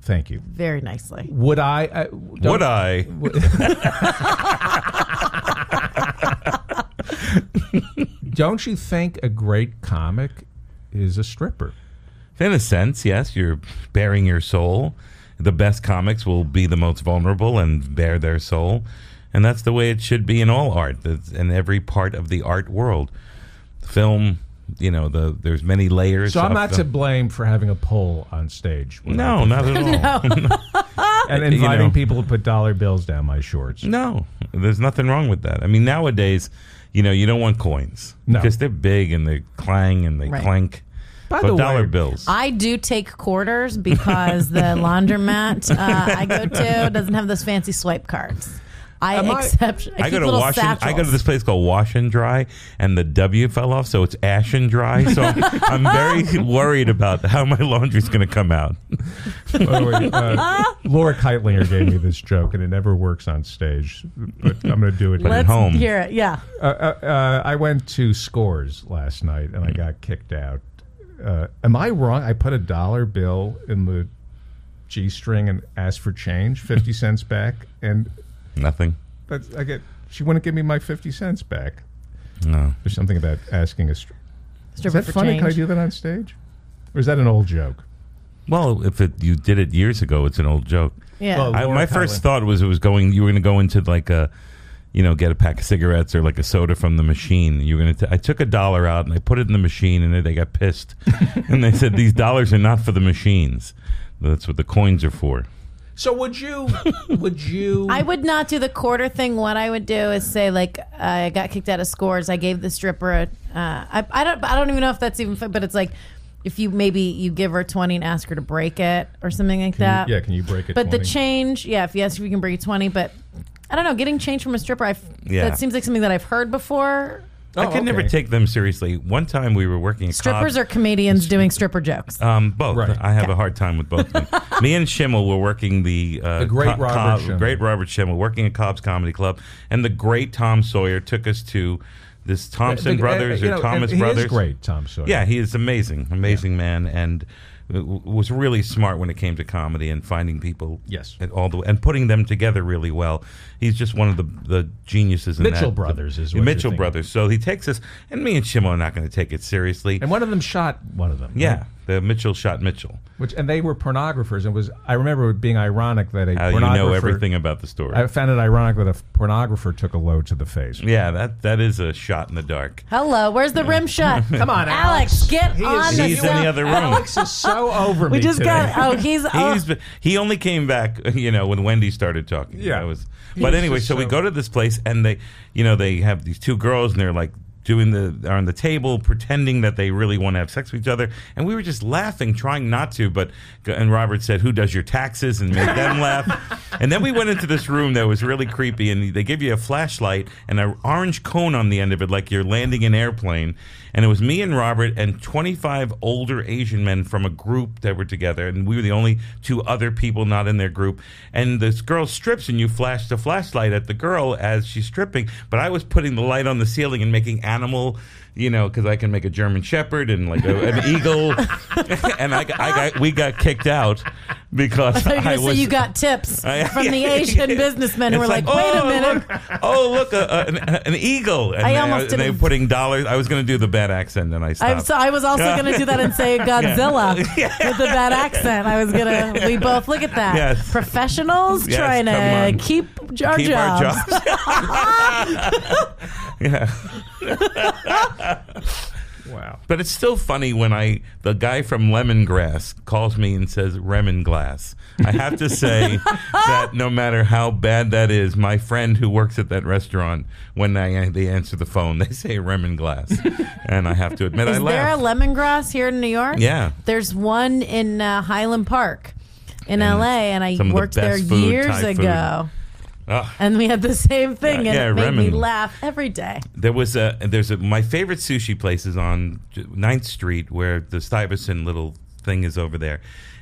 Thank you. Very nicely. Would I? I would I? Would, don't you think a great comic is a stripper? In a sense, yes. You're bearing your soul. The best comics will be the most vulnerable and bare their soul. And that's the way it should be in all art, in every part of the art world. Film, you know, the there's many layers. So I'm not to blame for having a pole on stage. No, not at all. No. And inviting you know, people to put dollar bills down my shorts. No, there's nothing wrong with that. I mean, nowadays, you know, you don't want coins. No. Because they're big and they clang and they right. clank. By but the dollar way, bills. I do take quarters because the laundromat uh, I go to doesn't have those fancy swipe cards. I Am accept. I, I, I go to wash. And, I go to this place called Wash and Dry, and the W fell off, so it's Ash and Dry. So I'm, I'm very worried about how my laundry's going to come out. Oh, wait, uh, Laura Keitlinger gave me this joke, and it never works on stage, but I'm going to do it. But Let's at home. Hear it. Yeah. Uh, uh, uh, I went to Scores last night, and I got kicked out. uh, am I wrong? I put a dollar bill in the G string and asked for change, fifty cents back, and nothing. That's, I get. She wouldn't give me my fifty cents back. No. There's something about asking a str- stripper. Is that funny? Change. Can I do that on stage? Or is that an old joke? Well, if it, you did it years ago, it's an old joke. Yeah. Well, I, my first Helen. thought was it was going. You were going to go into like a, you know, get a pack of cigarettes or like a soda from the machine. You were going to. I took a dollar out and I put it in the machine, and then they got pissed, and they said these dollars are not for the machines. That's what the coins are for. So would you? Would you? I would not do the quarter thing. What I would do is say like uh, I got kicked out of Scores. I gave the stripper. A, uh, I I don't I don't even know if that's even. But it's like. If you maybe you give her twenty and ask her to break it or something like can that. You, yeah, can you break it? But twenty? The change, yeah, if you ask if you can break it twenty, but I don't know, getting change from a stripper, I've, yeah. that seems like something that I've heard before. Oh, I could okay. never take them seriously. One time we were working at Strippers Cobb's. Or comedians doing stripper jokes? Um, both. Right. I have okay. a hard time with both of them. Me and Schimmel were working the... Uh, the great Co- Robert Cobb, Schimmel. Great Robert Schimmel, working at Cobb's Comedy Club. And the great Tom Sawyer took us to... This Thompson the, the, Brothers uh, or know, Thomas he Brothers. He is great, Tom Sawyer. Yeah, he is amazing, amazing yeah. man, and w- was really smart when it came to comedy and finding people. Yes, at all the and putting them together really well. He's just one of the, the geniuses in Mitchell that. Mitchell Brothers the, is what Mitchell Brothers. So he takes us, and me and Shimo are not going to take it seriously. And one of them shot one of them. Yeah, right? The Mitchell shot Mitchell. Which and they were pornographers. It was I remember it being ironic that a How pornographer. How you know everything about the story. I found it ironic that a pornographer took a load to the face. Yeah, that that is a shot in the dark. Hello, where's the rim shot? Come on, Alex, Alex get he on. Is, the he's show. In the other room. Alex is so over me. We just today. got. Oh, he's. Oh. he's he only came back, you know, when Wendy started talking. Yeah, that was. But anyway, so, so we go to this place and they, you know, they have these two girls and they're like. Doing the on the table, pretending that they really want to have sex with each other, and we were just laughing, trying not to. But and Robert said, "Who does your taxes?" and made them laugh. And then we went into this room that was really creepy, and they give you a flashlight and an orange cone on the end of it, like you're landing an airplane. And it was me and Robert and twenty-five older Asian men from a group that were together, and we were the only two other people not in their group. And this girl strips, and you flash the flashlight at the girl as she's stripping. But I was putting the light on the ceiling and making animal, you know, because I can make a German Shepherd and like a, an eagle, and I, I got, we got kicked out because I, I was. So you got tips I, from the Asian yeah. businessmen who were like, like "Wait oh, a minute! Look, oh, look, a, a, an, an eagle!" And I they, almost I, didn't. They were putting dollars. I was going to do the bad accent, and I stopped. So, I was also going to do that and say Godzilla yeah. with the bad accent. I was going to. We both look at that. Yes. Professionals yes, trying to keep our keep jobs. Our jobs. yeah. Wow. But it's still funny when I the guy from Lemongrass calls me and says Remonglass. I have to say that no matter how bad that is, my friend who works at that restaurant, when I, they answer the phone, they say Remonglass. And I have to admit is I laugh. Is there a Lemongrass here in New York? Yeah. There's one in uh, Highland Park in and L A, and I worked the there food, years Thai ago. Food. Uh, and we had the same thing, uh, and yeah, it made Remen. me laugh every day. There was a there's a my favorite sushi place is on ninth Street, where the Stuyvesant little thing is over there.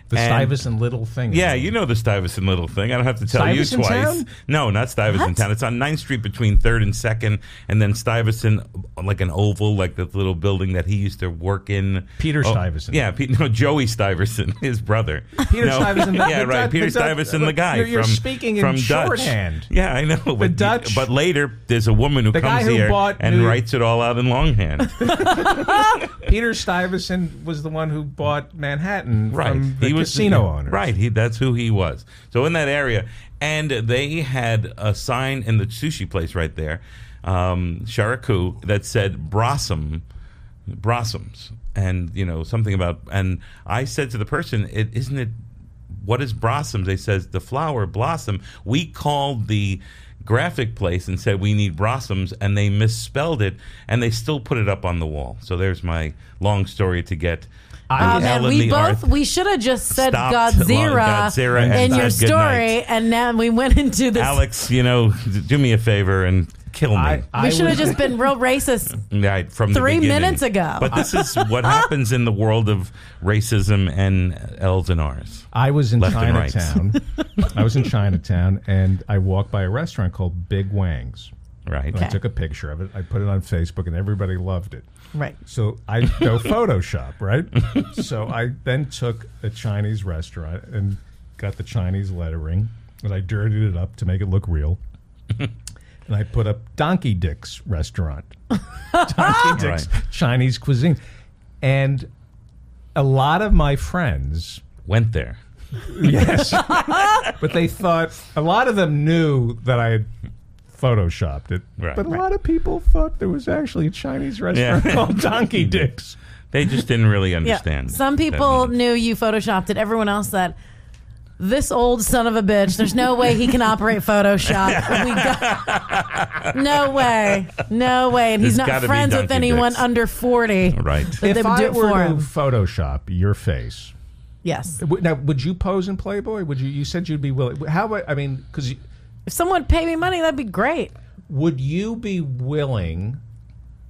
The and Stuyvesant little thing. Yeah, you know the Stuyvesant little thing. I don't have to tell Stuyvesant you twice. Town? No, not Stuyvesant what? Town. It's on ninth Street between third and second, and then Stuyvesant, like an oval, like the little building that he used to work in. Peter oh, Stuyvesant. Yeah, Pe- no, Joey Stuyvesant, his brother. Peter no, Stuyvesant. Yeah, right. Dutch, Peter the Stuyvesant, Dutch, the guy you're, you're from speaking in from shorthand. Dutch. Yeah, I know. But, the Dutch, but later, there's a woman who comes who here and New- writes it all out in longhand. Peter Stuyvesant was the one who bought Manhattan right. from the he casino was, owners. Right, he, that's who he was. So in that area, and they had a sign in the sushi place right there, um, Sharaku, that said Blossom, Blossoms, and you know something about. And I said to the person, "It isn't it? What is Blossoms?" They says the flower blossom. We called the graphic place and said we need Blossoms, and they misspelled it, and they still put it up on the wall. So there's my long story to get. I, oh, man, we both we should have just said Godzilla in your story, and now we went into this. Alex, you know, do me a favor and kill me. I, I we should have just been real racist right, from three the minutes ago. But this is what happens in the world of racism and L's and R's. I was in Left Chinatown. I was in Chinatown, and I walked by a restaurant called Big Wang's. Right. Okay. I took a picture of it. I put it on Facebook, and everybody loved it. Right. So I go Photoshop, right? So I then took a Chinese restaurant and got the Chinese lettering, and I dirtied it up to make it look real. And I put up Donkey Dick's restaurant. Donkey Dick's right. Chinese cuisine. And a lot of my friends... went there. Yes. But they thought... a lot of them knew that I had... photoshopped it, right, but a right. lot of people thought there was actually a Chinese restaurant yeah. called Donkey Dick's. They just didn't really understand. Yeah. Some people knew you photoshopped it. Everyone else said, "This old son of a bitch. There's no way he can operate Photoshop. We got- no way, no way." And there's he's not friends with anyone Dicks. Under forty. Right. If I were to him. Photoshop your face, yes. Now, would you pose in Playboy? Would you? You said you'd be willing. How? I mean, because. If someone paid me money, that'd be great. Would you be willing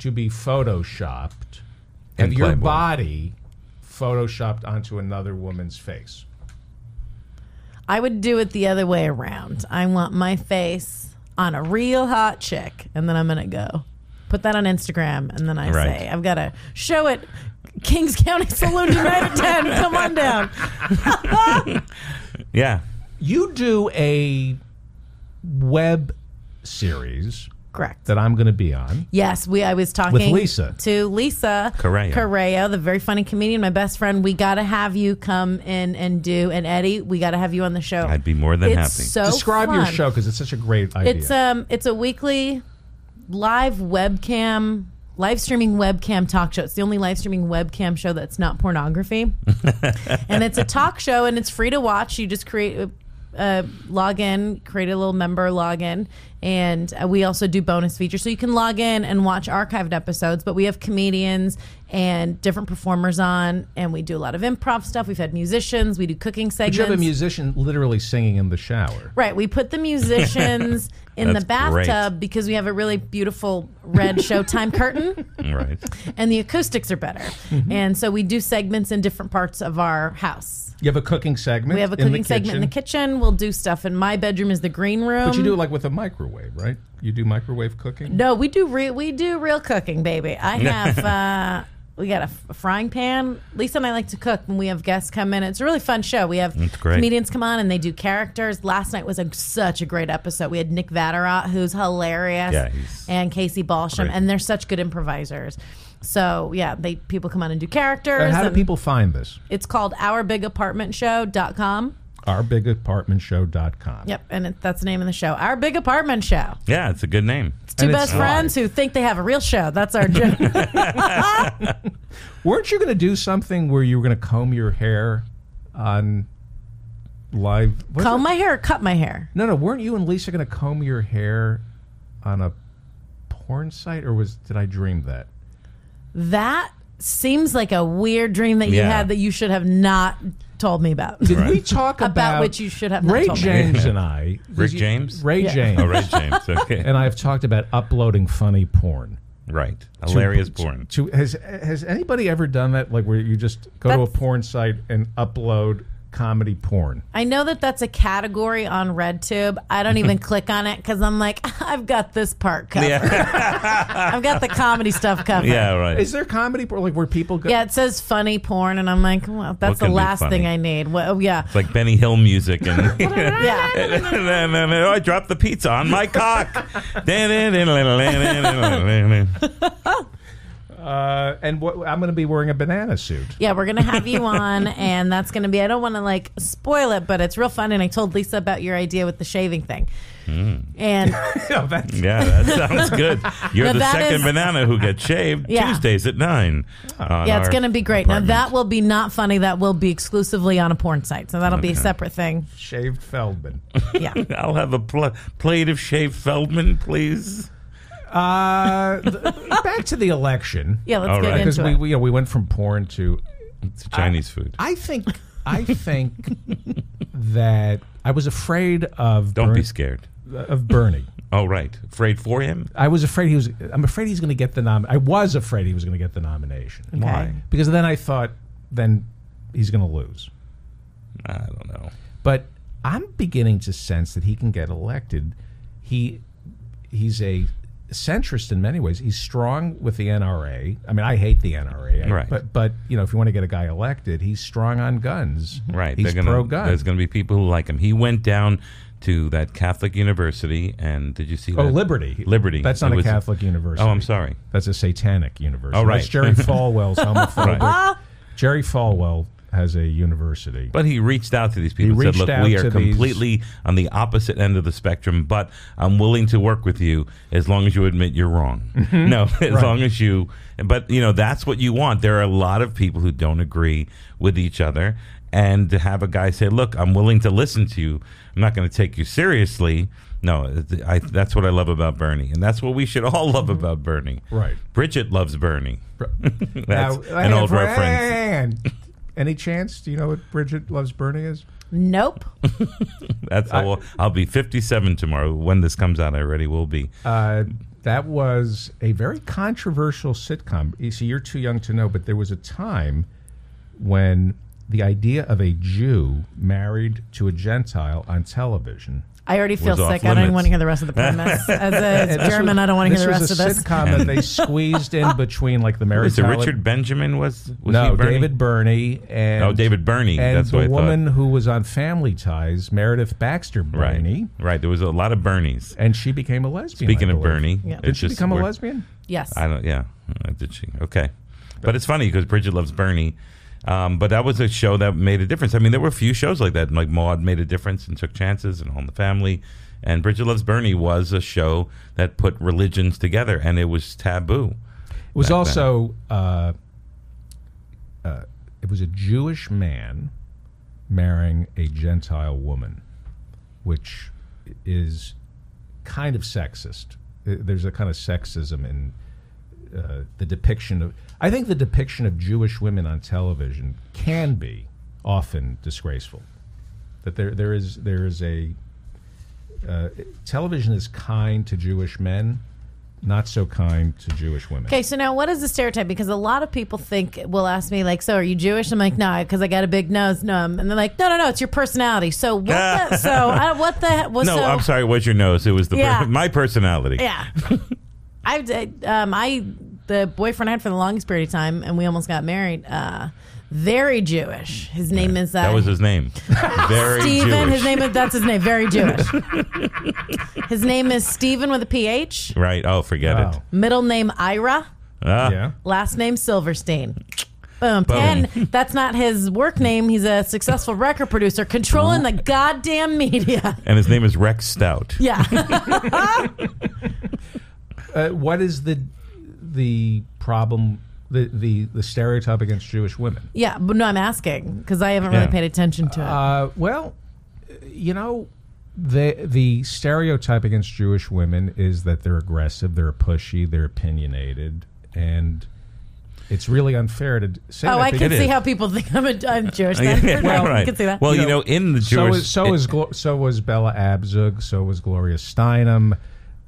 to be photoshopped, have your body photoshopped onto another woman's face? I would do it the other way around. I want my face on a real hot chick, and then I'm going to go put that on Instagram, and then I right. say, I've got to show it. Kings County Saloon tonight at ten. Come on down. Yeah. You do a... web series, correct? That I'm going to be on. Yes, we. I was talking with Lisa to Lisa Correa, Correa, the very funny comedian, my best friend. We got to have you come in and do. And Eddie, we got to have you on the show. I'd be more than it's happy. So describe fun. Your show because it's such a great idea. It's um, it's a weekly live webcam. Live streaming webcam talk show. It's the only live streaming webcam show that's not pornography, and it's a talk show and it's free to watch. You just create. Uh, log in, create a little member login, and uh, we also do bonus features. So you can log in and watch archived episodes, but we have comedians and different performers on, and we do a lot of improv stuff. We've had musicians, we do cooking segments. But you have a musician literally singing in the shower. Right, we put the musicians in the bathtub great. Because we have a really beautiful red Showtime curtain, right? And the acoustics are better. Mm-hmm. And so we do segments in different parts of our house. You have a cooking segment. We have a cooking segment in the kitchen. We'll do stuff. And my bedroom is the green room. But you do it like with a microwave, right? You do microwave cooking? No, we do re- we do real cooking, baby. I have, uh, we got a, f- a frying pan. Lisa and I like to cook when we have guests come in. It's a really fun show. We have comedians come on and they do characters. Last night was a, such a great episode. We had Nick Vatterott, who's hilarious, yeah, and Casey Balsham. Great. And they're such good improvisers. So, yeah, they people come on and do characters. And how do people find this? It's called our big apartment show dot com. our big apartment show dot com. Yep, and it, that's the name of the show. Our Big Apartment Show. Yeah, it's a good name. It's two and best it's friends who think they have a real show. That's our joke. Weren't you going to do something where you were going to comb your hair on live? Comb my hair or cut my hair? No, no, weren't you and Lisa going to comb your hair on a porn site, or was did I dream that? That seems like a weird dream that you yeah. had that you should have not told me about. Did right. we talk about, about which you should have not Ray told James me. And I. Rick you, James? Ray yeah. James. Oh, Ray James. Okay. And I have talked about uploading funny porn. Right. Hilarious to, porn. To, to, has has anybody ever done that? Like where you just go that's, to a porn site and upload comedy porn? I know that that's a category on RedTube. I don't even click on it because I'm like, I've got this part covered. Yeah. I've got the comedy stuff covered. Yeah, right. Is there comedy porn like where people go? Yeah, it says funny porn, and I'm like, well, that's the last thing I need. Well, yeah, it's like Benny Hill music, and yeah, I dropped the pizza on my cock. Uh, and what, I'm going to be wearing a banana suit. Yeah, we're going to have you on, and that's going to be, I don't want to like spoil it, but it's real fun. And I told Lisa about your idea with the shaving thing. Mm. And oh, that's, yeah, that sounds good. You're now the second is, banana who gets shaved yeah. Tuesdays at nine. Yeah, it's going to be great. Apartment. Now that will be not funny. That will be exclusively on a porn site, so that'll okay. be a separate thing. Shaved Feldman. Yeah, I'll have a pl- plate of shaved Feldman, please. Uh, th- back to the election. Yeah, let's All get right. into because it. Because we, we, you know, we went from porn to it's Chinese uh, food. I think I think that I was afraid of don't Bernie, be scared of Bernie. Oh right, afraid for him. I was afraid he was. I'm afraid he's going to get the nom. I was afraid he was going to get the nomination. Okay. Why? Because then I thought then he's going to lose. I don't know. But I'm beginning to sense that he can get elected. He he's a centrist in many ways. He's strong with the N R A. I mean, I hate the N R A. Right. But, but you know, if you want to get a guy elected, he's strong on guns. Right. He's pro-gun. There's going to be people who like him. He went down to that Catholic university, and did you see that? Oh, Liberty. Liberty. That's not it a Catholic a, university. Oh, I'm sorry. That's a satanic university. Oh, right. That's Jerry Falwell's homophobic. Right. Jerry Falwell has a university. But he reached out to these people he and said, look, we are completely these... on the opposite end of the spectrum, but I'm willing to work with you as long as you admit you're wrong. Mm-hmm. No, as right. long as you... But, you know, that's what you want. There are a lot of people who don't agree with each other. And to have a guy say, look, I'm willing to listen to you. I'm not going to take you seriously. No, I, that's what I love about Bernie. And that's what we should all love about Bernie. Right. Bridget loves Bernie. That's now, an old reference. Any chance? Do you know what Bridget Loves Bernie is? Nope. That's I, all, I'll be fifty-seven tomorrow. When this comes out, I already will be. Uh, that was a very controversial sitcom. You see, you're too young to know, but there was a time when... the idea of a Jew married to a Gentile on television. I already feel sick. Limits. I don't even want to hear the rest of the premise. As a German, was, I don't want to hear the rest of this. This was a sitcom that they squeezed in between, like the marriage. So Richard Benjamin was, was no he Bernie? David Burney and oh David Burney. And that's the what I woman thought. Who was on Family Ties, Meredith Baxter Burney. Right. Right. There was a lot of Bernies, and she became a lesbian. Speaking of Bernie, yeah. did she just, become a lesbian? Yes. I don't. Yeah. Did she? Okay. But it's funny because Bridget Loves Bernie. Um, but that was a show that made a difference. I mean, there were a few shows like that. Like Maude made a difference and Took Chances and All in the Family. And Bridget Loves Bernie was a show that put religions together, and it was taboo. It was also, uh, uh, it was a Jewish man marrying a Gentile woman, which is kind of sexist. There's a kind of sexism in Uh, the depiction of, I think the depiction of Jewish women on television can be often disgraceful. That there, there is, there is a uh, television is kind to Jewish men, not so kind to Jewish women. Okay, so now what is the stereotype? Because a lot of people think will ask me like, "So are you Jewish?" I'm like, "No, because I got a big nose." No, and they're like, "No, no, no, it's your personality." So what? the, so I, what the? Well, no, so, I'm sorry. What's your nose? It was the yeah. per my personality. Yeah. I, um, I, the boyfriend I had for the longest period of time, and we almost got married, uh, very Jewish. His name right. is... Uh, that was his name. Very Stephen, Jewish. His name is... That's his name. Very Jewish. His name is Stephen with a P H. Right. Oh, forget wow. it. Middle name, Ira. Ah. Yeah. Last name, Silverstein. Boom. Boom. And that's not his work name. He's a successful record producer controlling the goddamn media. And his name is Rex Stout. Yeah. Uh, what is the the problem, the, the, the stereotype against Jewish women? Yeah, but no, I'm asking because I haven't really yeah. paid attention to it. Uh, well, you know, the, the stereotype against Jewish women is that they're aggressive, they're pushy, they're opinionated, and... It's really unfair to say oh, that. Oh, I can see how people think I'm, a, I'm Jewish. Then. Well, right. I can see that. Well, you, you know, know, in the Jewish... So, is, so, is so was Bella Abzug, so was Gloria Steinem,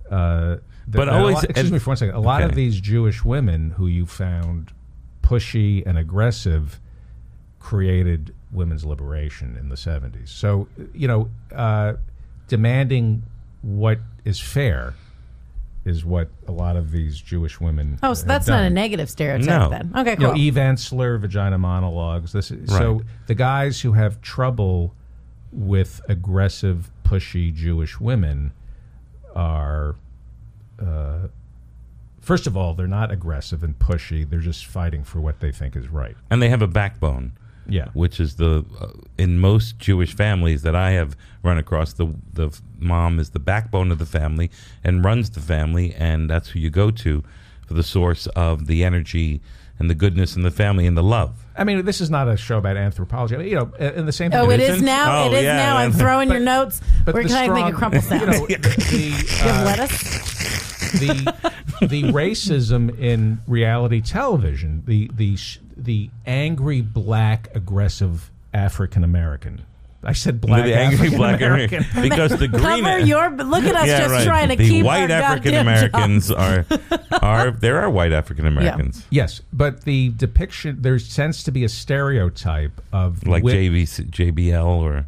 uh... The, but always, lot, excuse and, me for one second. A lot okay. of these Jewish women who you found pushy and aggressive created women's liberation in the seventies. So you know, uh, demanding what is fair is what a lot of these Jewish women. Oh, so that's done. Not a negative stereotype no. then. Okay, cool. You know, Eve Ensler, Vagina Monologues. This is, right. So the guys who have trouble with aggressive, pushy Jewish women are. Uh, first of all, they're not aggressive and pushy. They're just fighting for what they think is right. And they have a backbone. Yeah. Which is the, uh, in most Jewish families that I have run across, the, the mom is the backbone of the family and runs the family. And that's who you go to for the source of the energy and the goodness in the family and the love. I mean, this is not a show about anthropology. I mean, you know, in the same. Oh, it is now. It is now. I'm throwing your notes. We're trying to make a crumple sound. You know, the, uh, lettuce. the the racism in reality television, the the the angry black aggressive African American. I said black the angry African black American because the green. Cover your, look at us yeah, just right. trying to the keep white African Americans are are there are white African Americans. Yeah. Yes, but the depiction there tends to be a stereotype of like J B L or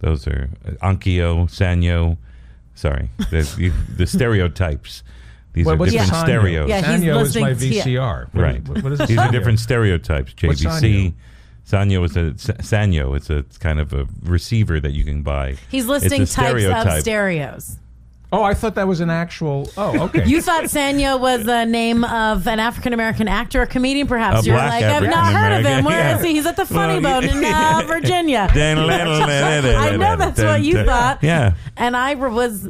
those are Onkyo, Sanyo. Sorry, the, the stereotypes. These what, are different yeah. stereos. Yeah, Sanyo is my V C R. What right. Is, what is These Sanyo? Are different stereotypes. J V C. Sanyo is a Sanyo. It's a it's kind of a receiver that you can buy. He's listing types stereotype. of stereos. Oh, I thought that was an actual... Oh, okay. You thought Sanyo was the name of an African-American actor or comedian, perhaps. A You're like, I've not heard of him. Where yeah. is he? He's at the Funny well, Bone in uh, Virginia. I know that's what you thought. Yeah. And I was...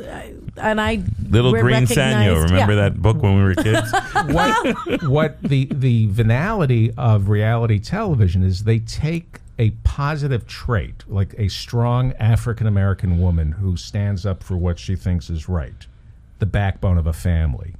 and I Little Green Sanyo. Remember yeah. that book when we were kids? what what the, the venality of reality television is they take... a positive trait, like a strong African-American woman who stands up for what she thinks is right, the backbone of a family,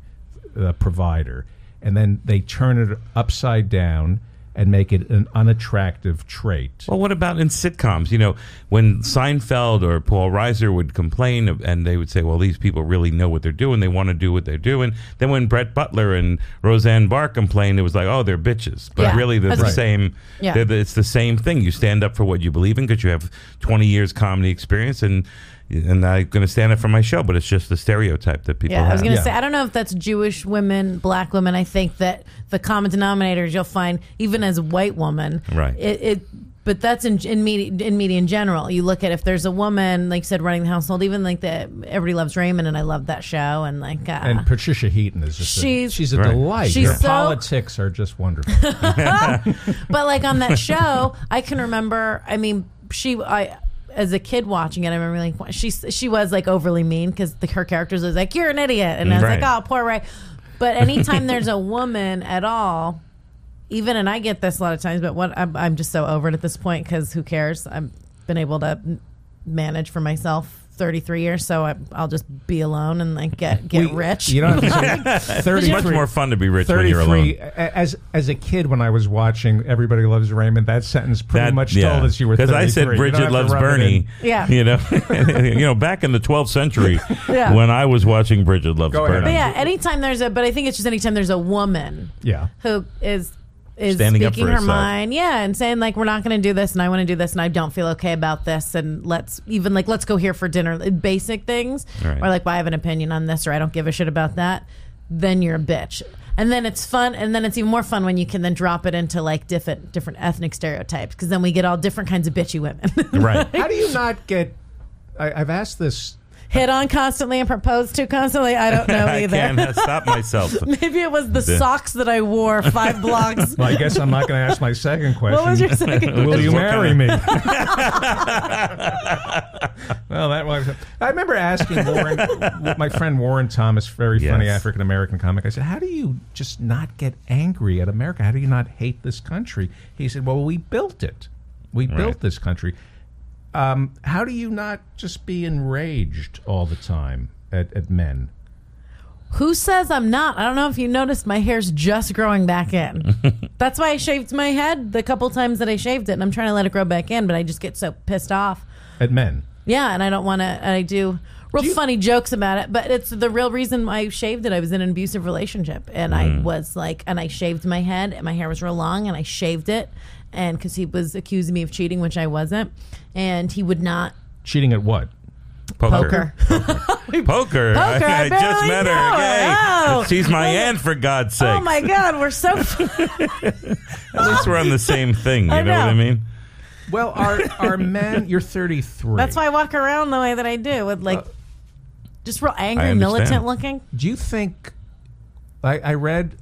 the provider, and then they turn it upside down and make it an unattractive trait. Well, what about in sitcoms? You know, when Seinfeld or Paul Reiser would complain and they would say, well, these people really know what they're doing. They want to do what they're doing. Then when Brett Butler and Roseanne Barr complained, it was like, oh, they're bitches. But yeah. really, they're the right. same. Yeah. They're the, it's the same thing. You stand up for what you believe in because you have twenty years comedy experience and and I'm going to stand up for my show, but it's just the stereotype that people yeah, have. I was going to yeah. say, I don't know if that's Jewish women, black women. I think that the common denominators you'll find, even as a white woman, right? It, it but that's in in media, in media in general. You look at if there's a woman, like you said, running the household, even like the Everybody Loves Raymond, and I love that show, and like uh, and Patricia Heaton is just she's a, she's a right. delight. She's Her so, politics are just wonderful. But like on that show, I can remember. I mean, she I. as a kid watching it, I remember like she she was like overly mean because her characters was like, you're an idiot, and I was right. like, oh, poor Ray. But anytime there's a woman at all, even and I get this a lot of times, but what I'm, I'm just so over it at this point because who cares? I've been able to manage for myself thirty-three years, so I, I'll just be alone and like get get we, rich. You know, it's much more fun to be rich when you're alone. As as a kid, when I was watching Everybody Loves Raymond, that sentence pretty that, much yeah. told us you were. Because I said Bridget Loves Bernie. Yeah, you know, you know, back in the twelfth century, yeah. when I was watching Bridget Loves Go Bernie. But yeah, anytime there's a, but I think it's just anytime there's a woman, yeah, who is. is Standing speaking her herself. mind, yeah, and saying like, we're not going to do this, and I want to do this, and I don't feel okay about this, and let's even like let's go here for dinner, basic things, right. or like, well, I have an opinion on this, or I don't give a shit about that. Then you're a bitch, and then it's fun, and then it's even more fun when you can then drop it into like different different ethnic stereotypes, because then we get all different kinds of bitchy women. Right? How do you not get? I, I've asked this. Hit on constantly and proposed to constantly. I don't know either. I can't stop myself. Maybe it was the socks that I wore five blocks. Well, I guess I'm not going to ask my second question. What was your second question? Will you marry me? Well, that was. I remember asking Warren, my friend Warren Thomas, very yes. funny African American comic. I said, "How do you just not get angry at America? How do you not hate this country?" He said, "Well, we built it. We right. built this country." Um, how do you not just be enraged all the time at, at men? Who says I'm not? I don't know if you noticed, my hair's just growing back in. That's why I shaved my head the couple times that I shaved it, and I'm trying to let it grow back in, but I just get so pissed off. At men? Yeah, and I don't want to, I do... Real you, funny jokes about it, but it's the real reason I shaved it. I was in an abusive relationship, and mm. I was like, and I shaved my head, and my hair was real long, and I shaved it, and because he was accusing me of cheating, which I wasn't, and he would not. Cheating at what? Poker. Poker. Poker. Poker. I, I just met her. her. Oh. She's my aunt, for God's sake. Oh my God, we're so. At least we're on the same thing. You I know. know what I mean? Well, our our men. You're thirty-three. That's why I walk around the way that I do with like. Uh, Just real angry, militant looking. Do you think... I, I read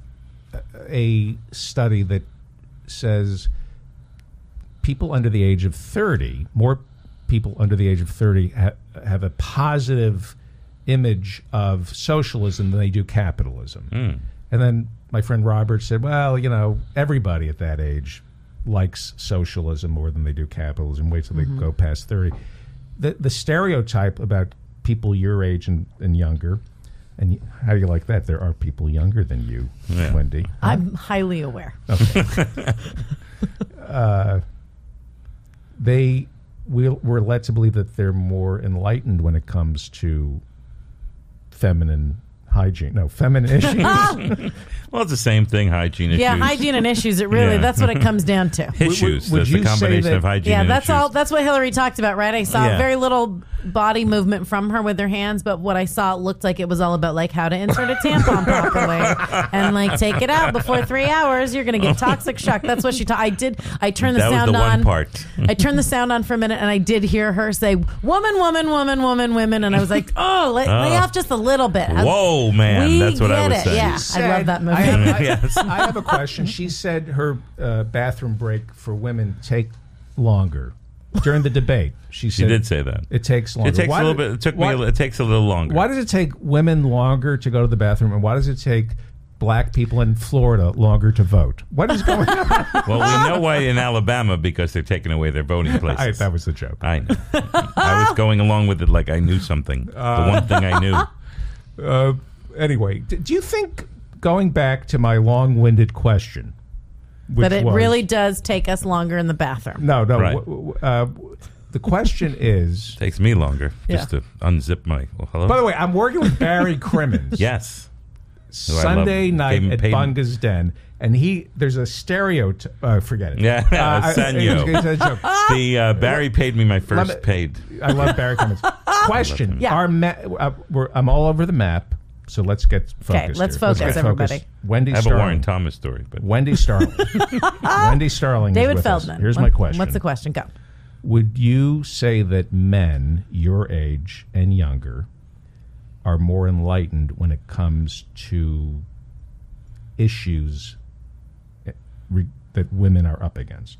a study that says people under the age of thirty, more people under the age of thirty ha have a positive image of socialism than they do capitalism. Mm. And then my friend Robert said, well, you know, everybody at that age likes socialism more than they do capitalism. Wait till mm-hmm. they go past thirty. The, the stereotype about people your age and, and younger, and you, how do you like that? There are people younger than you, yeah. Wendy. I'm highly aware. Okay. uh, they we'll, we're led to believe that they're more enlightened when it comes to feminine hygiene. No, feminine issues. Well, it's the same thing, hygiene yeah, issues. Yeah, hygiene and issues. It really, yeah. that's what it comes down to. Issues. Would, would, would that's the combination that, of hygiene yeah, and that's issues. All, that's what Hillary talked about, right? I saw yeah. very little body movement from her with her hands, but what I saw looked like it was all about like how to insert a tampon properly and like take it out before three hours. You're going to get toxic shock. That's what she taught. I did. I turned the that sound on. That was the one on, part. I turned the sound on for a minute, and I did hear her say, woman, woman, woman, woman, women. And I was like, oh, lay, uh, lay off just a little bit. I, whoa, man. We that's what I was it. Saying. Yeah, said, I love that movie. I have, I, yes. I have a question. She said her uh, bathroom break for women take longer. During the debate, she said she did say that it takes longer. It takes why a little did, bit. It took why, me. A, it takes a little longer. Why does it take women longer to go to the bathroom, and why does it take black people in Florida longer to vote? What is going on? Well, we know why in Alabama, because they're taking away their voting places. I, that was the joke. I know. I was going along with it like I knew something. Uh, the one thing I knew. Uh, anyway, do you think, going back to my long-winded question, that it was, really does take us longer in the bathroom. No, no. Right. W- w- uh, w- the question is... Takes me longer yeah. just to unzip my... Well, hello? By the way, I'm working with Barry Crimmins. Yes. Sunday night Payton, at Payton. Bunga's Den. And he, there's a stereotype. Uh, forget it. Yeah, uh, Sanyo. It was, it was a the uh, Barry paid me my first love paid. I love Barry Crimmins. Question. Yeah. Our ma- uh, we're, I'm all over the map. So let's get focused. Okay, let's focus, let's everybody. Focused. Wendy I have Starling. A Warren Thomas story. But. Wendy Starling. Wendy Starling David is with Feldman. Us. Here's what, my question. What's the question? Go. Would you say that men your age and younger are more enlightened when it comes to issues that women are up against?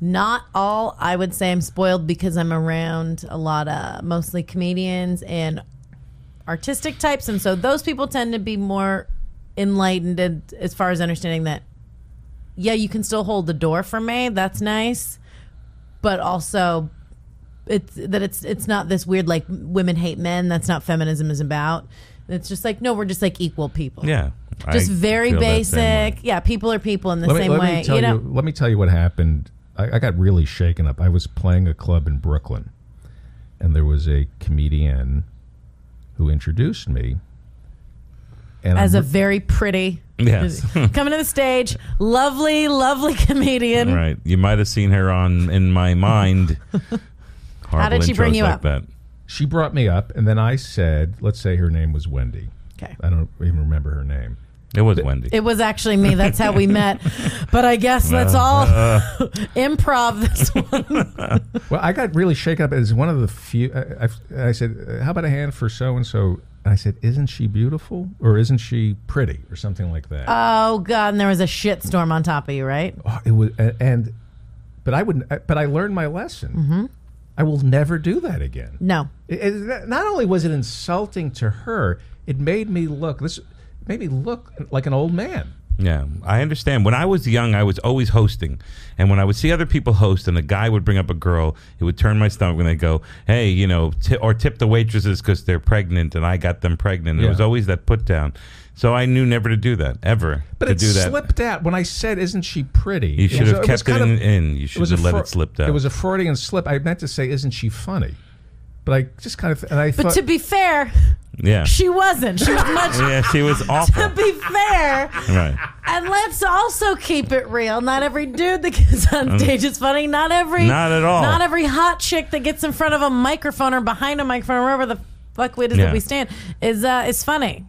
Not all. I would say I'm spoiled because I'm around a lot of mostly comedians and artistic types, and so those people tend to be more enlightened as far as understanding that, yeah, you can still hold the door for me, that's nice, but also it's that it's it's not this weird like women hate men, that's not feminism is about. It's just like, no, we're just like equal people. Yeah, just I very basic. Yeah, people are people in the let same me, way. You you, know? Let me tell you what happened. I, I got really shaken up. I was playing a club in Brooklyn, and there was a comedian who introduced me. And As I'm, a very pretty, yes. coming to the stage, lovely, lovely comedian. Right. You might have seen her on In My Mind. How did she bring you like up? That. She brought me up, and then I said, let's say her name was Wendy. Okay. I don't even remember her name. It was Wendy. It was actually me. That's how we met. But I guess let's uh, all uh, improv this one. Well, I got really shaken up as one of the few. I, I, I said, how about a hand for so-and-so? And I said, isn't she beautiful? Or isn't she pretty? Or something like that. Oh, God. And there was a shitstorm on top of you, right? Oh, it was, and But I wouldn't. But I learned my lesson. Mm-hmm. I will never do that again. No. It, it, not only was it insulting to her, it made me look... This, Maybe look like an old man. Yeah, I understand. When I was young, I was always hosting. And when I would see other people host and a guy would bring up a girl, it would turn my stomach when they go, hey, you know, t- or tip the waitresses because they're pregnant and I got them pregnant. Yeah. It was always that put down. So I knew never to do that, ever. But it slipped out. When I said, isn't she pretty? You should have kept it in. You should have let it slip out. It was a Freudian slip. I meant to say, isn't she funny? But I just kind of, and I thought, but to be fair, yeah, she wasn't. She was much. Yeah, she was awful. To be fair, right. And let's also keep it real. Not every dude that gets on stage is funny. Not every, not at all. Not every hot chick that gets in front of a microphone or behind a microphone, or wherever the fuck it is yeah. that we stand, is uh, is funny.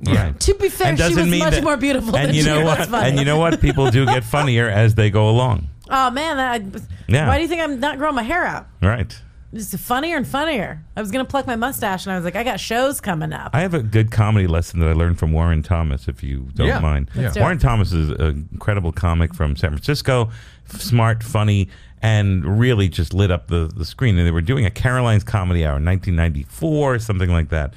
Yeah. To be fair, she was much that, more beautiful. And than you know she what? Was funny. And you know what? People do get funnier as they go along. Oh man, I, yeah. Why do you think I'm not growing my hair out? Right. It's funnier and funnier. I was going to pluck my mustache, and I was like, I got shows coming up. I have a good comedy lesson that I learned from Warren Thomas, if you don't yeah. mind. Yeah. Do Warren it. Thomas is an incredible comic from San Francisco, smart, funny, and really just lit up the, the screen. And they were doing a Caroline's Comedy Hour in nineteen ninety-four, something like that.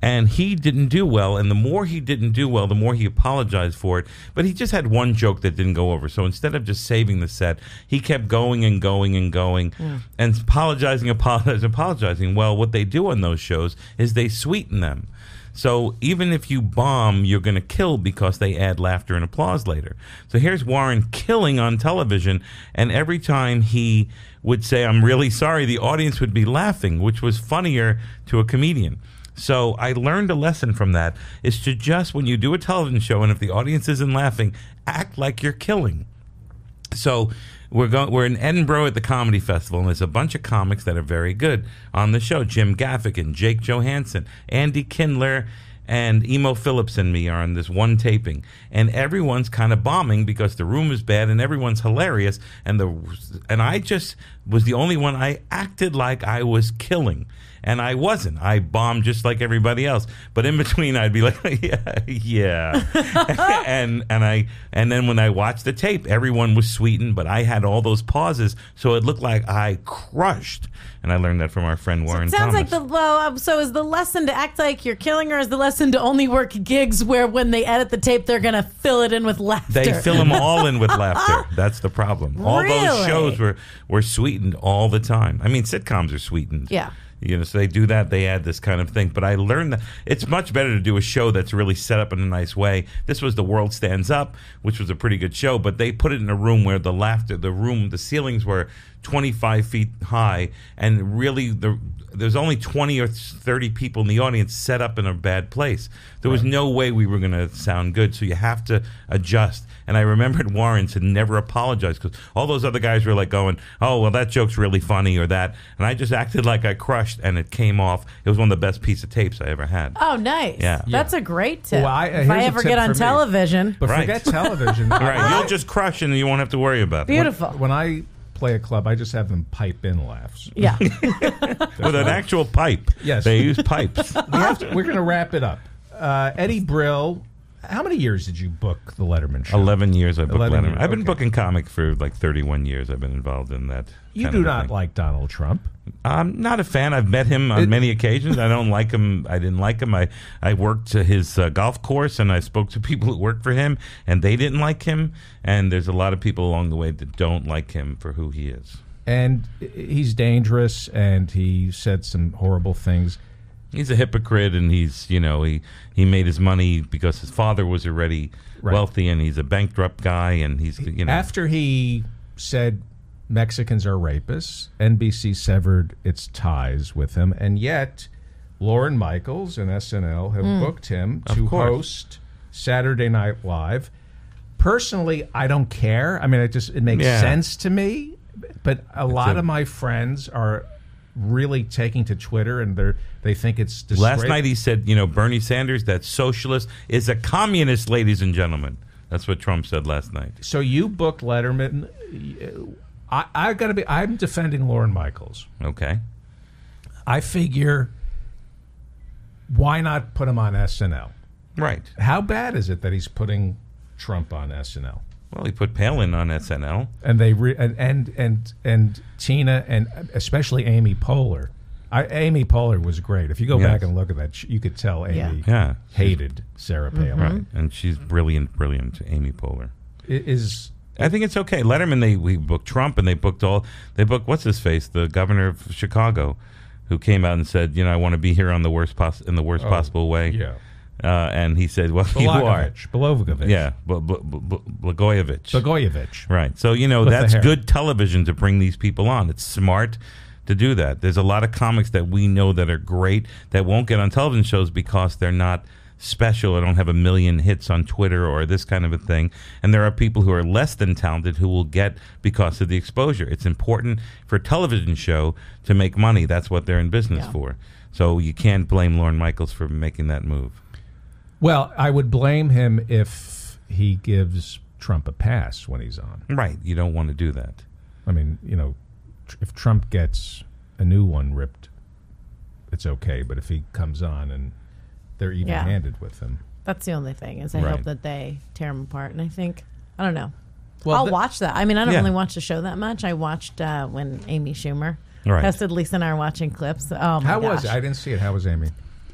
And he didn't do well, and the more he didn't do well, the more he apologized for it. But he just had one joke that didn't go over. So instead of just saving the set, he kept going and going and going yeah. and apologizing, apologizing, apologizing. Well, what they do on those shows is they sweeten them. So even if you bomb, you're going to kill because they add laughter and applause later. So here's Warren killing on television, and every time he would say, I'm really sorry, the audience would be laughing, which was funnier to a comedian. So I learned a lesson from that, is to just, when you do a television show and if the audience isn't laughing, act like you're killing. So we're going, we're in Edinburgh at the Comedy Festival, and there's a bunch of comics that are very good on the show. Jim Gaffigan, Jake Johansson, Andy Kindler, and Emo Phillips and me are on this one taping. And everyone's kind of bombing because the room is bad and everyone's hilarious. And the and I just was the only one. I acted like I was killing. And I wasn't. I bombed just like everybody else. But in between, I'd be like, yeah, yeah. and and I and then when I watched the tape, everyone was sweetened, but I had all those pauses, so it looked like I crushed. And I learned that from our friend Warren. So it sounds Thomas. like the well. So is the lesson to act like you're killing, or is the lesson to only work gigs where when they edit the tape, they're gonna fill it in with laughter? They fill them all in with laughter. That's the problem. All really? those shows were were sweetened all the time. I mean, sitcoms are sweetened. Yeah. You know, so they do that, they add this kind of thing. But I learned that it's much better to do a show that's really set up in a nice way. This was The World Stands Up, which was a pretty good show, but they put it in a room where the laughter, the room, the ceilings were twenty-five feet high, and really the, there's only twenty or thirty people in the audience set up in a bad place. There was no way we were going to sound good, so you have to adjust. And I remembered Warren said never apologize, because all those other guys were like going, oh, well, that joke's really funny or that. And I just acted like I crushed, and it came off. It was one of the best piece of tapes I ever had. Oh, nice. Yeah. That's a great tip. Well, I, uh, if I ever get on television. But right. forget television. Right. You'll just crush and you won't have to worry about Beautiful. it. Beautiful. When, when I... play a club, I just have them pipe in laughs. Yeah. With an actual pipe. Yes. They use pipes. We have to, we're going to wrap it up. Uh, Eddie Brill, how many years did you book The Letterman Show? eleven years I booked Letterman. Years, okay. I've been booking comic for like thirty-one years. I've been involved in that. You do not thing. like Donald Trump. I'm not a fan. I've met him on it, many occasions. I don't like him. I didn't like him. I, I worked to his uh, golf course, and I spoke to people who worked for him, and they didn't like him. And there's a lot of people along the way that don't like him for who he is. And he's dangerous, and he said some horrible things. He's a hypocrite, and he's, you know, he, he made his money because his father was already right. wealthy, and he's a bankrupt guy, and he's, you know. After he said Mexicans are rapists, N B C severed its ties with him, and yet Lauren Michaels and S N L have mm. booked him to host Saturday Night Live. Personally, I don't care. I mean, it just it makes yeah. sense to me, but a it's lot a, of my friends are really taking to Twitter, and they're they think it's disgrace. Last night he said, you know, Bernie Sanders, that socialist, is a communist, ladies and gentlemen. That's what Trump said last night. So you booked Letterman. I, I gotta be. I'm defending Lauren Michaels. Okay. I figure, why not put him on S N L? Right. How bad is it that he's putting Trump on S N L? Well, he put Palin on S N L, and they re, and, and and and Tina, and especially Amy Poehler. I, Amy Poehler was great. If you go yes. back and look at that, you could tell Amy yeah. hated Sarah Palin. Mm-hmm. Right, and she's brilliant, brilliant. Amy Poehler it is. I think it's okay. Letterman, they we booked Trump, and they booked all they booked what's his face, the governor of Chicago, who came out and said, you know, I want to be here on the worst pos- in the worst oh, possible way. Yeah, uh, and he said, well, you are Blagojevich. Yeah, Bl- Bl- Bl- Blagojevich. Blagojevich. Right. So you know With that's good television to bring these people on. It's smart to do that. There's a lot of comics that we know that are great that won't get on television shows because they're not special. I don't have a million hits on Twitter or this kind of a thing. And there are people who are less than talented who will get because of the exposure. It's important for a television show to make money. That's what they're in business yeah. for. So you can't blame Lauren Michaels for making that move. Well, I would blame him if he gives Trump a pass when he's on. Right. You don't want to do that. I mean, you know, tr- if Trump gets a new one ripped, it's okay. But if he comes on and they're even-handed yeah. with him. That's the only thing, is I right. hope that they tear him apart. And I think, I don't know. Well, I'll th- watch that. I mean, I don't yeah. really watch the show that much. I watched uh, when Amy Schumer right. tested. Lisa and I were watching clips. Oh, my How gosh. was it? I didn't see it. How was Amy?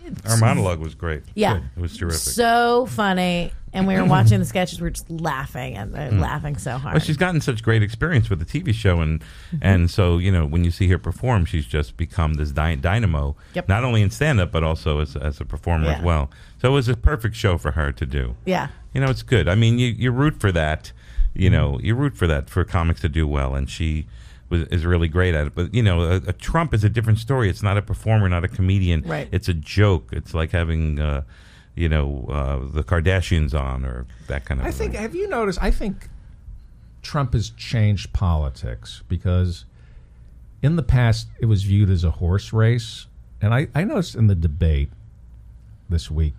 It's, Our monologue was great. Yeah. Good. It was terrific. So funny. And we were watching the sketches. We were just laughing and mm. laughing so hard. Well, she's gotten such great experience with the T V show. And mm-hmm. and so, you know, when you see her perform, she's just become this dy- dynamo, yep. not only in stand-up, but also as, as a performer yeah. as well. So it was a perfect show for her to do. Yeah. You know, it's good. I mean, you, you root for that. You know, you root for that, for comics to do well. And she was, is really great at it. But, you know, a, a Trump is a different story. It's not a performer, not a comedian. Right. It's a joke. It's like having, uh, you know, uh, the Kardashians on or that kind of I thing. I think, have you noticed, I think Trump has changed politics because in the past it was viewed as a horse race. And I, I noticed in the debate this week,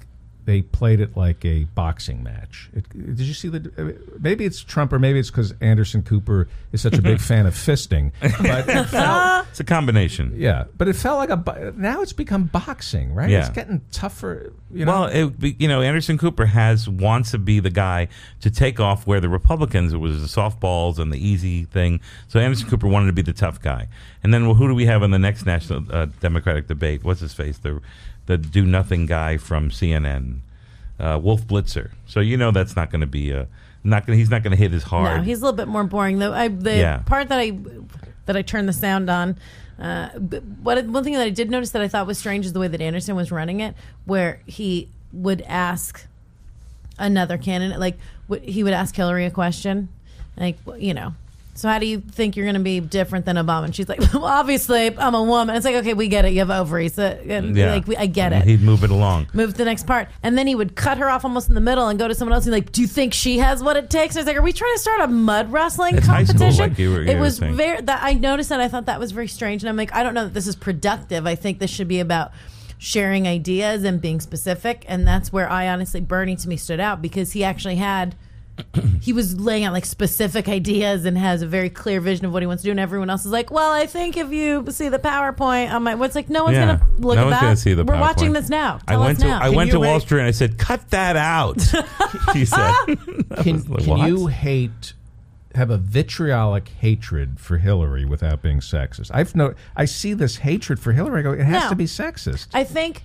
they played it like a boxing match. It, did you see the? Maybe it's Trump, or maybe it's because Anderson Cooper is such a big fan of fisting. But it felt, it's a combination. Yeah, but it felt like a. Now it's become boxing, right? Yeah. It's getting tougher. You know? Well, it, you know, Anderson Cooper has wants to be the guy to take off where the Republicans it was the softballs and the easy thing. So Anderson Cooper wanted to be the tough guy. And then well, who do we have in the next national uh, Democratic debate? What's his face? The The do-nothing guy from C N N, uh, Wolf Blitzer. So you know that's not going to be a not. Gonna, he's not going to hit as hard. No, he's a little bit more boring. The, I, the yeah. part that I that I turned the sound on. Uh, what one thing that I did notice that I thought was strange is the way that Anderson was running it, where he would ask another candidate, like he would ask Hillary a question, like you know. So how do you think you're going to be different than Obama? And she's like, well, obviously, I'm a woman. It's like, okay, we get it. You have ovaries. Uh, and yeah. like, we, I get it. He'd move it along. Move to the next part. And then he would cut her off almost in the middle and go to someone else and be like, do you think she has what it takes? I was like, are we trying to start a mud wrestling it's competition? High school, like you were, you it was saying. very, that, I noticed that. I thought that was very strange. And I'm like, I don't know that this is productive. I think this should be about sharing ideas and being specific. And that's where I honestly, Bernie to me stood out because he actually had... he was laying out like specific ideas and has a very clear vision of what he wants to do, and everyone else is like, "Well, I think if you see the PowerPoint, I'm like, what's like? No one's yeah. gonna look no at one's that. Gonna see the We're PowerPoint. watching this now. Tell I went to now. I went to Wall Street and I said, "Cut that out." She said, "Can, like, can you hate have a vitriolic hatred for Hillary without being sexist?" I've no, I see this hatred for Hillary. I go, it has no. to be sexist. I think.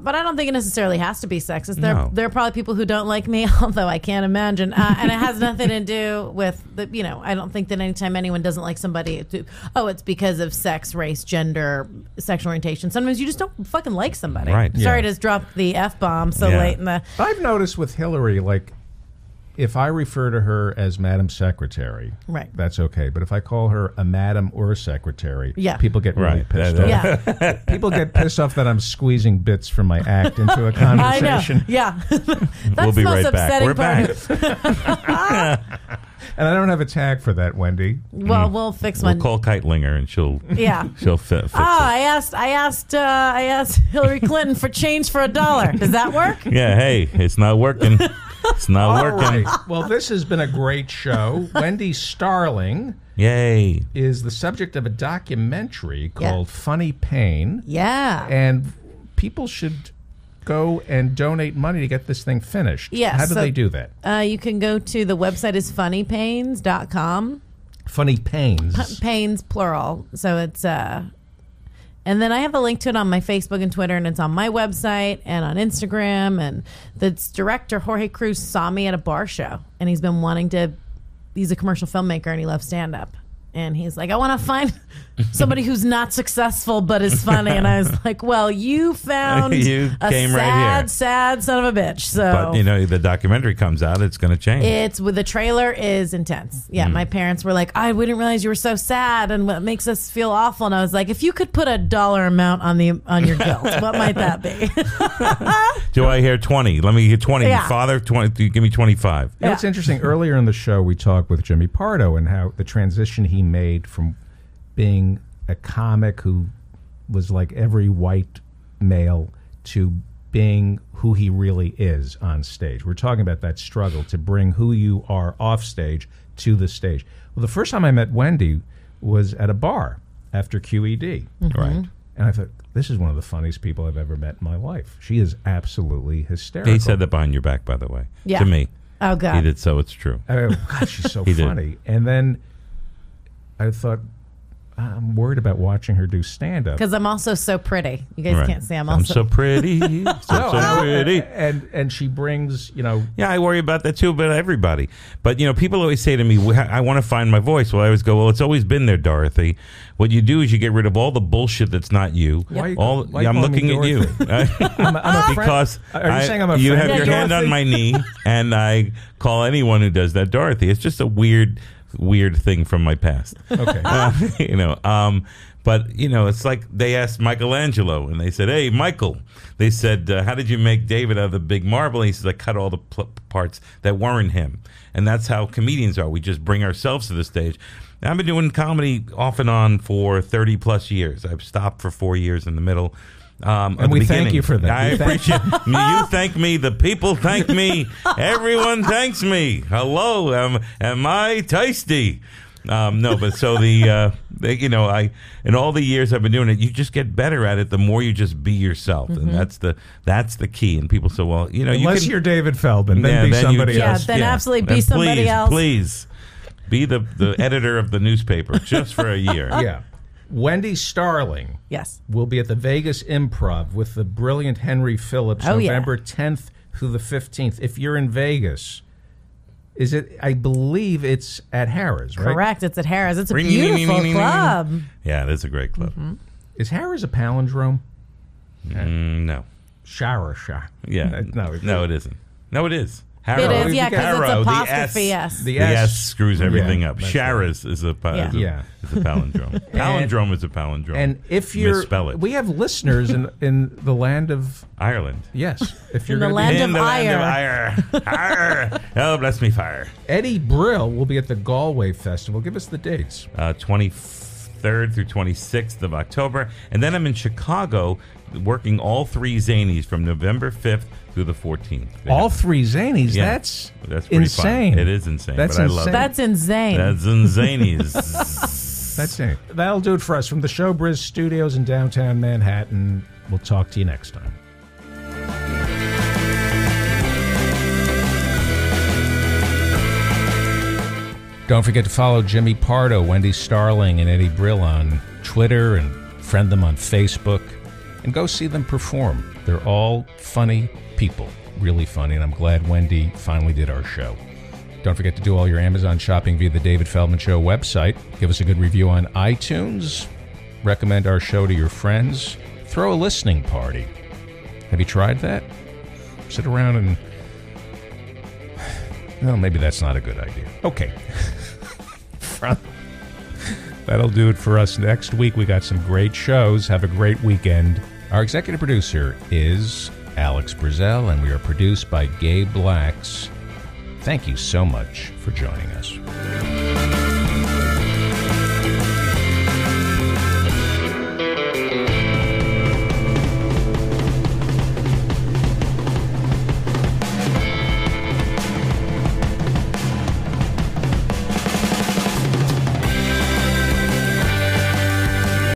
But I don't think it necessarily has to be sexist. There, no. there are probably people who don't like me, although I can't imagine. Uh, and it has nothing to do with, the, you know, I don't think that anytime anyone doesn't like somebody, it's, oh, it's because of sex, race, gender, sexual orientation. Sometimes you just don't fucking like somebody. Right. Sorry yeah. to drop the F-bomb so yeah. late in the... I've noticed with Hillary, like, if I refer to her as Madam Secretary, right. that's okay. But if I call her a Madam or a Secretary, yeah. people get really right. pissed off. Yeah. People get pissed off that I'm squeezing bits from my act into a conversation. I know. Yeah. That's we'll be the most right upsetting We're part. Back. And I don't have a tag for that, Wendy. Well, we'll fix one. We'll call Keitlinger and she'll yeah. she'll fi fix oh, it. I asked I asked uh, I asked Hillary Clinton for change for a dollar. Does that work? Yeah, hey, it's not working. It's not All working. Right. Well, this has been a great show. Wendy Starling Yay. is the subject of a documentary called yeah. Funny Pain. Yeah. And people should go and donate money to get this thing finished. Yes. How do so, they do that? Uh, you can go to the website is funny pains dot com. Funny Pains. Pains, plural. So it's... Uh, And then I have a link to it on my Facebook and Twitter, and it's on my website and on Instagram. And the director, Jorge Cruz, saw me at a bar show, and he's been wanting to – he's a commercial filmmaker, and he loves stand-up. And he's like, I want to find somebody who's not successful but is funny. And I was like, well, you found you a came sad, right here. sad son of a bitch. So, but, you know, the documentary comes out. It's going to change. It's well, the trailer is intense. Yeah, mm. my parents were like, I wouldn't realize you were so sad and what makes us feel awful. And I was like, if you could put a dollar amount on the on your guilt, what might that be? Do I hear twenty? Let me hear twenty. Yeah. Father, twenty. Give me twenty-five. You know, it's yeah. interesting. Earlier in the show, we talked with Jimmy Pardo and how the transition he made from being a comic who was like every white male to being who he really is on stage. We're talking about that struggle to bring who you are off stage to the stage. Well, the first time I met Wendy was at a bar after Q E D. Mm-hmm. Right. And I thought, this is one of the funniest people I've ever met in my life. She is absolutely hysterical. He said that behind your back, by the way, yeah. to me. Oh, God. He did, so it's true. I mean, God, she's so funny. Did. And then... I thought, I'm worried about watching her do stand-up. Because I'm also so pretty. You guys right. can't see I'm also I'm so pretty. so, so pretty. And, and she brings, you know. Yeah, I worry about that too, but everybody. But, you know, people always say to me, I want to find my voice. Well, I always go, well, it's always been there, Dorothy. What you do is you get rid of all the bullshit that's not you. Yep. Why you all, why I'm looking at you. I'm a, I'm a because Are you, I, saying I'm a you have yeah, your Dorothy. hand on my knee, and I call anyone who does that Dorothy. It's just a weird weird thing from my past. Okay. Uh, you know, um, but, you know, it's like they asked Michelangelo, and they said, hey, Michael, they said, uh, how did you make David out of the big marble? And he says, I cut all the pl- parts that weren't him. And that's how comedians are. We just bring ourselves to the stage. Now, I've been doing comedy off and on for thirty plus years. I've stopped for four years in the middle. Um, and we beginning. Thank you for that. I appreciate it. You thank me. The people thank me. Everyone thanks me. Hello. Am, am I tasty? Um, no, but so the, uh, the, you know, I, in all the years I've been doing it, you just get better at it the more you just be yourself. Mm-hmm. And that's the, that's the key. And people say, well, you know, unless you can, you're David Feldman, then yeah, be then somebody you, else. Yeah, then yeah. absolutely be and somebody please, else. Please be the, the editor of the newspaper just for a year. Yeah. Wendy Starling yes. will be at the Vegas Improv with the brilliant Henry Phillips oh, November tenth yeah. through the fifteenth. If you're in Vegas, is it? I believe it's at Harrah's, right? Correct. It's at Harrah's. It's a beautiful club. Yeah, it is a great club. Mm-hmm. Is Harrah's a palindrome? Mm, no. Shara Shah. Yeah. No, no, it isn't. No, it is. Harrow. It is, yeah, because it's apostrophe, the S, yes. The S, the S screws everything yeah, up. Shara's right. is, a, yeah. is, a, yeah. is a palindrome. Palindrome and, is a palindrome. And if you're... Misspell it. We have listeners in, in the land of... Ireland. Yes. If you're in the land, be, of, in the land of ire. Oh, bless me fire. Eddie Brill will be at the Galway Festival. Give us the dates. Uh, twenty-third through twenty-sixth of October. And then I'm in Chicago working all three Zanies from November fifth through the fourteenth. Yeah. All three Zanies? Yeah. That's, that's insane. Fun. It is insane. That's but insane. I love it. That's insane. That's insanies. That's insane. That'll do it for us from the Showbiz Studios in downtown Manhattan. We'll talk to you next time. Don't forget to follow Jimmy Pardo, Wendy Starling, and Eddie Brill on Twitter and friend them on Facebook. And go see them perform. They're all funny people, really funny, and I'm glad Wendy finally did our show. Don't forget to do all your Amazon shopping via the David Feldman Show website. Give us a good review on iTunes. Recommend our show to your friends. Throw a listening party. Have you tried that? Sit around and... Well, maybe that's not a good idea. Okay. That'll do it for us. Next week, we got some great shows. Have a great weekend. Our executive producer is Alex Brazel, and we are produced by Gabe Blacks. Thank you so much for joining us.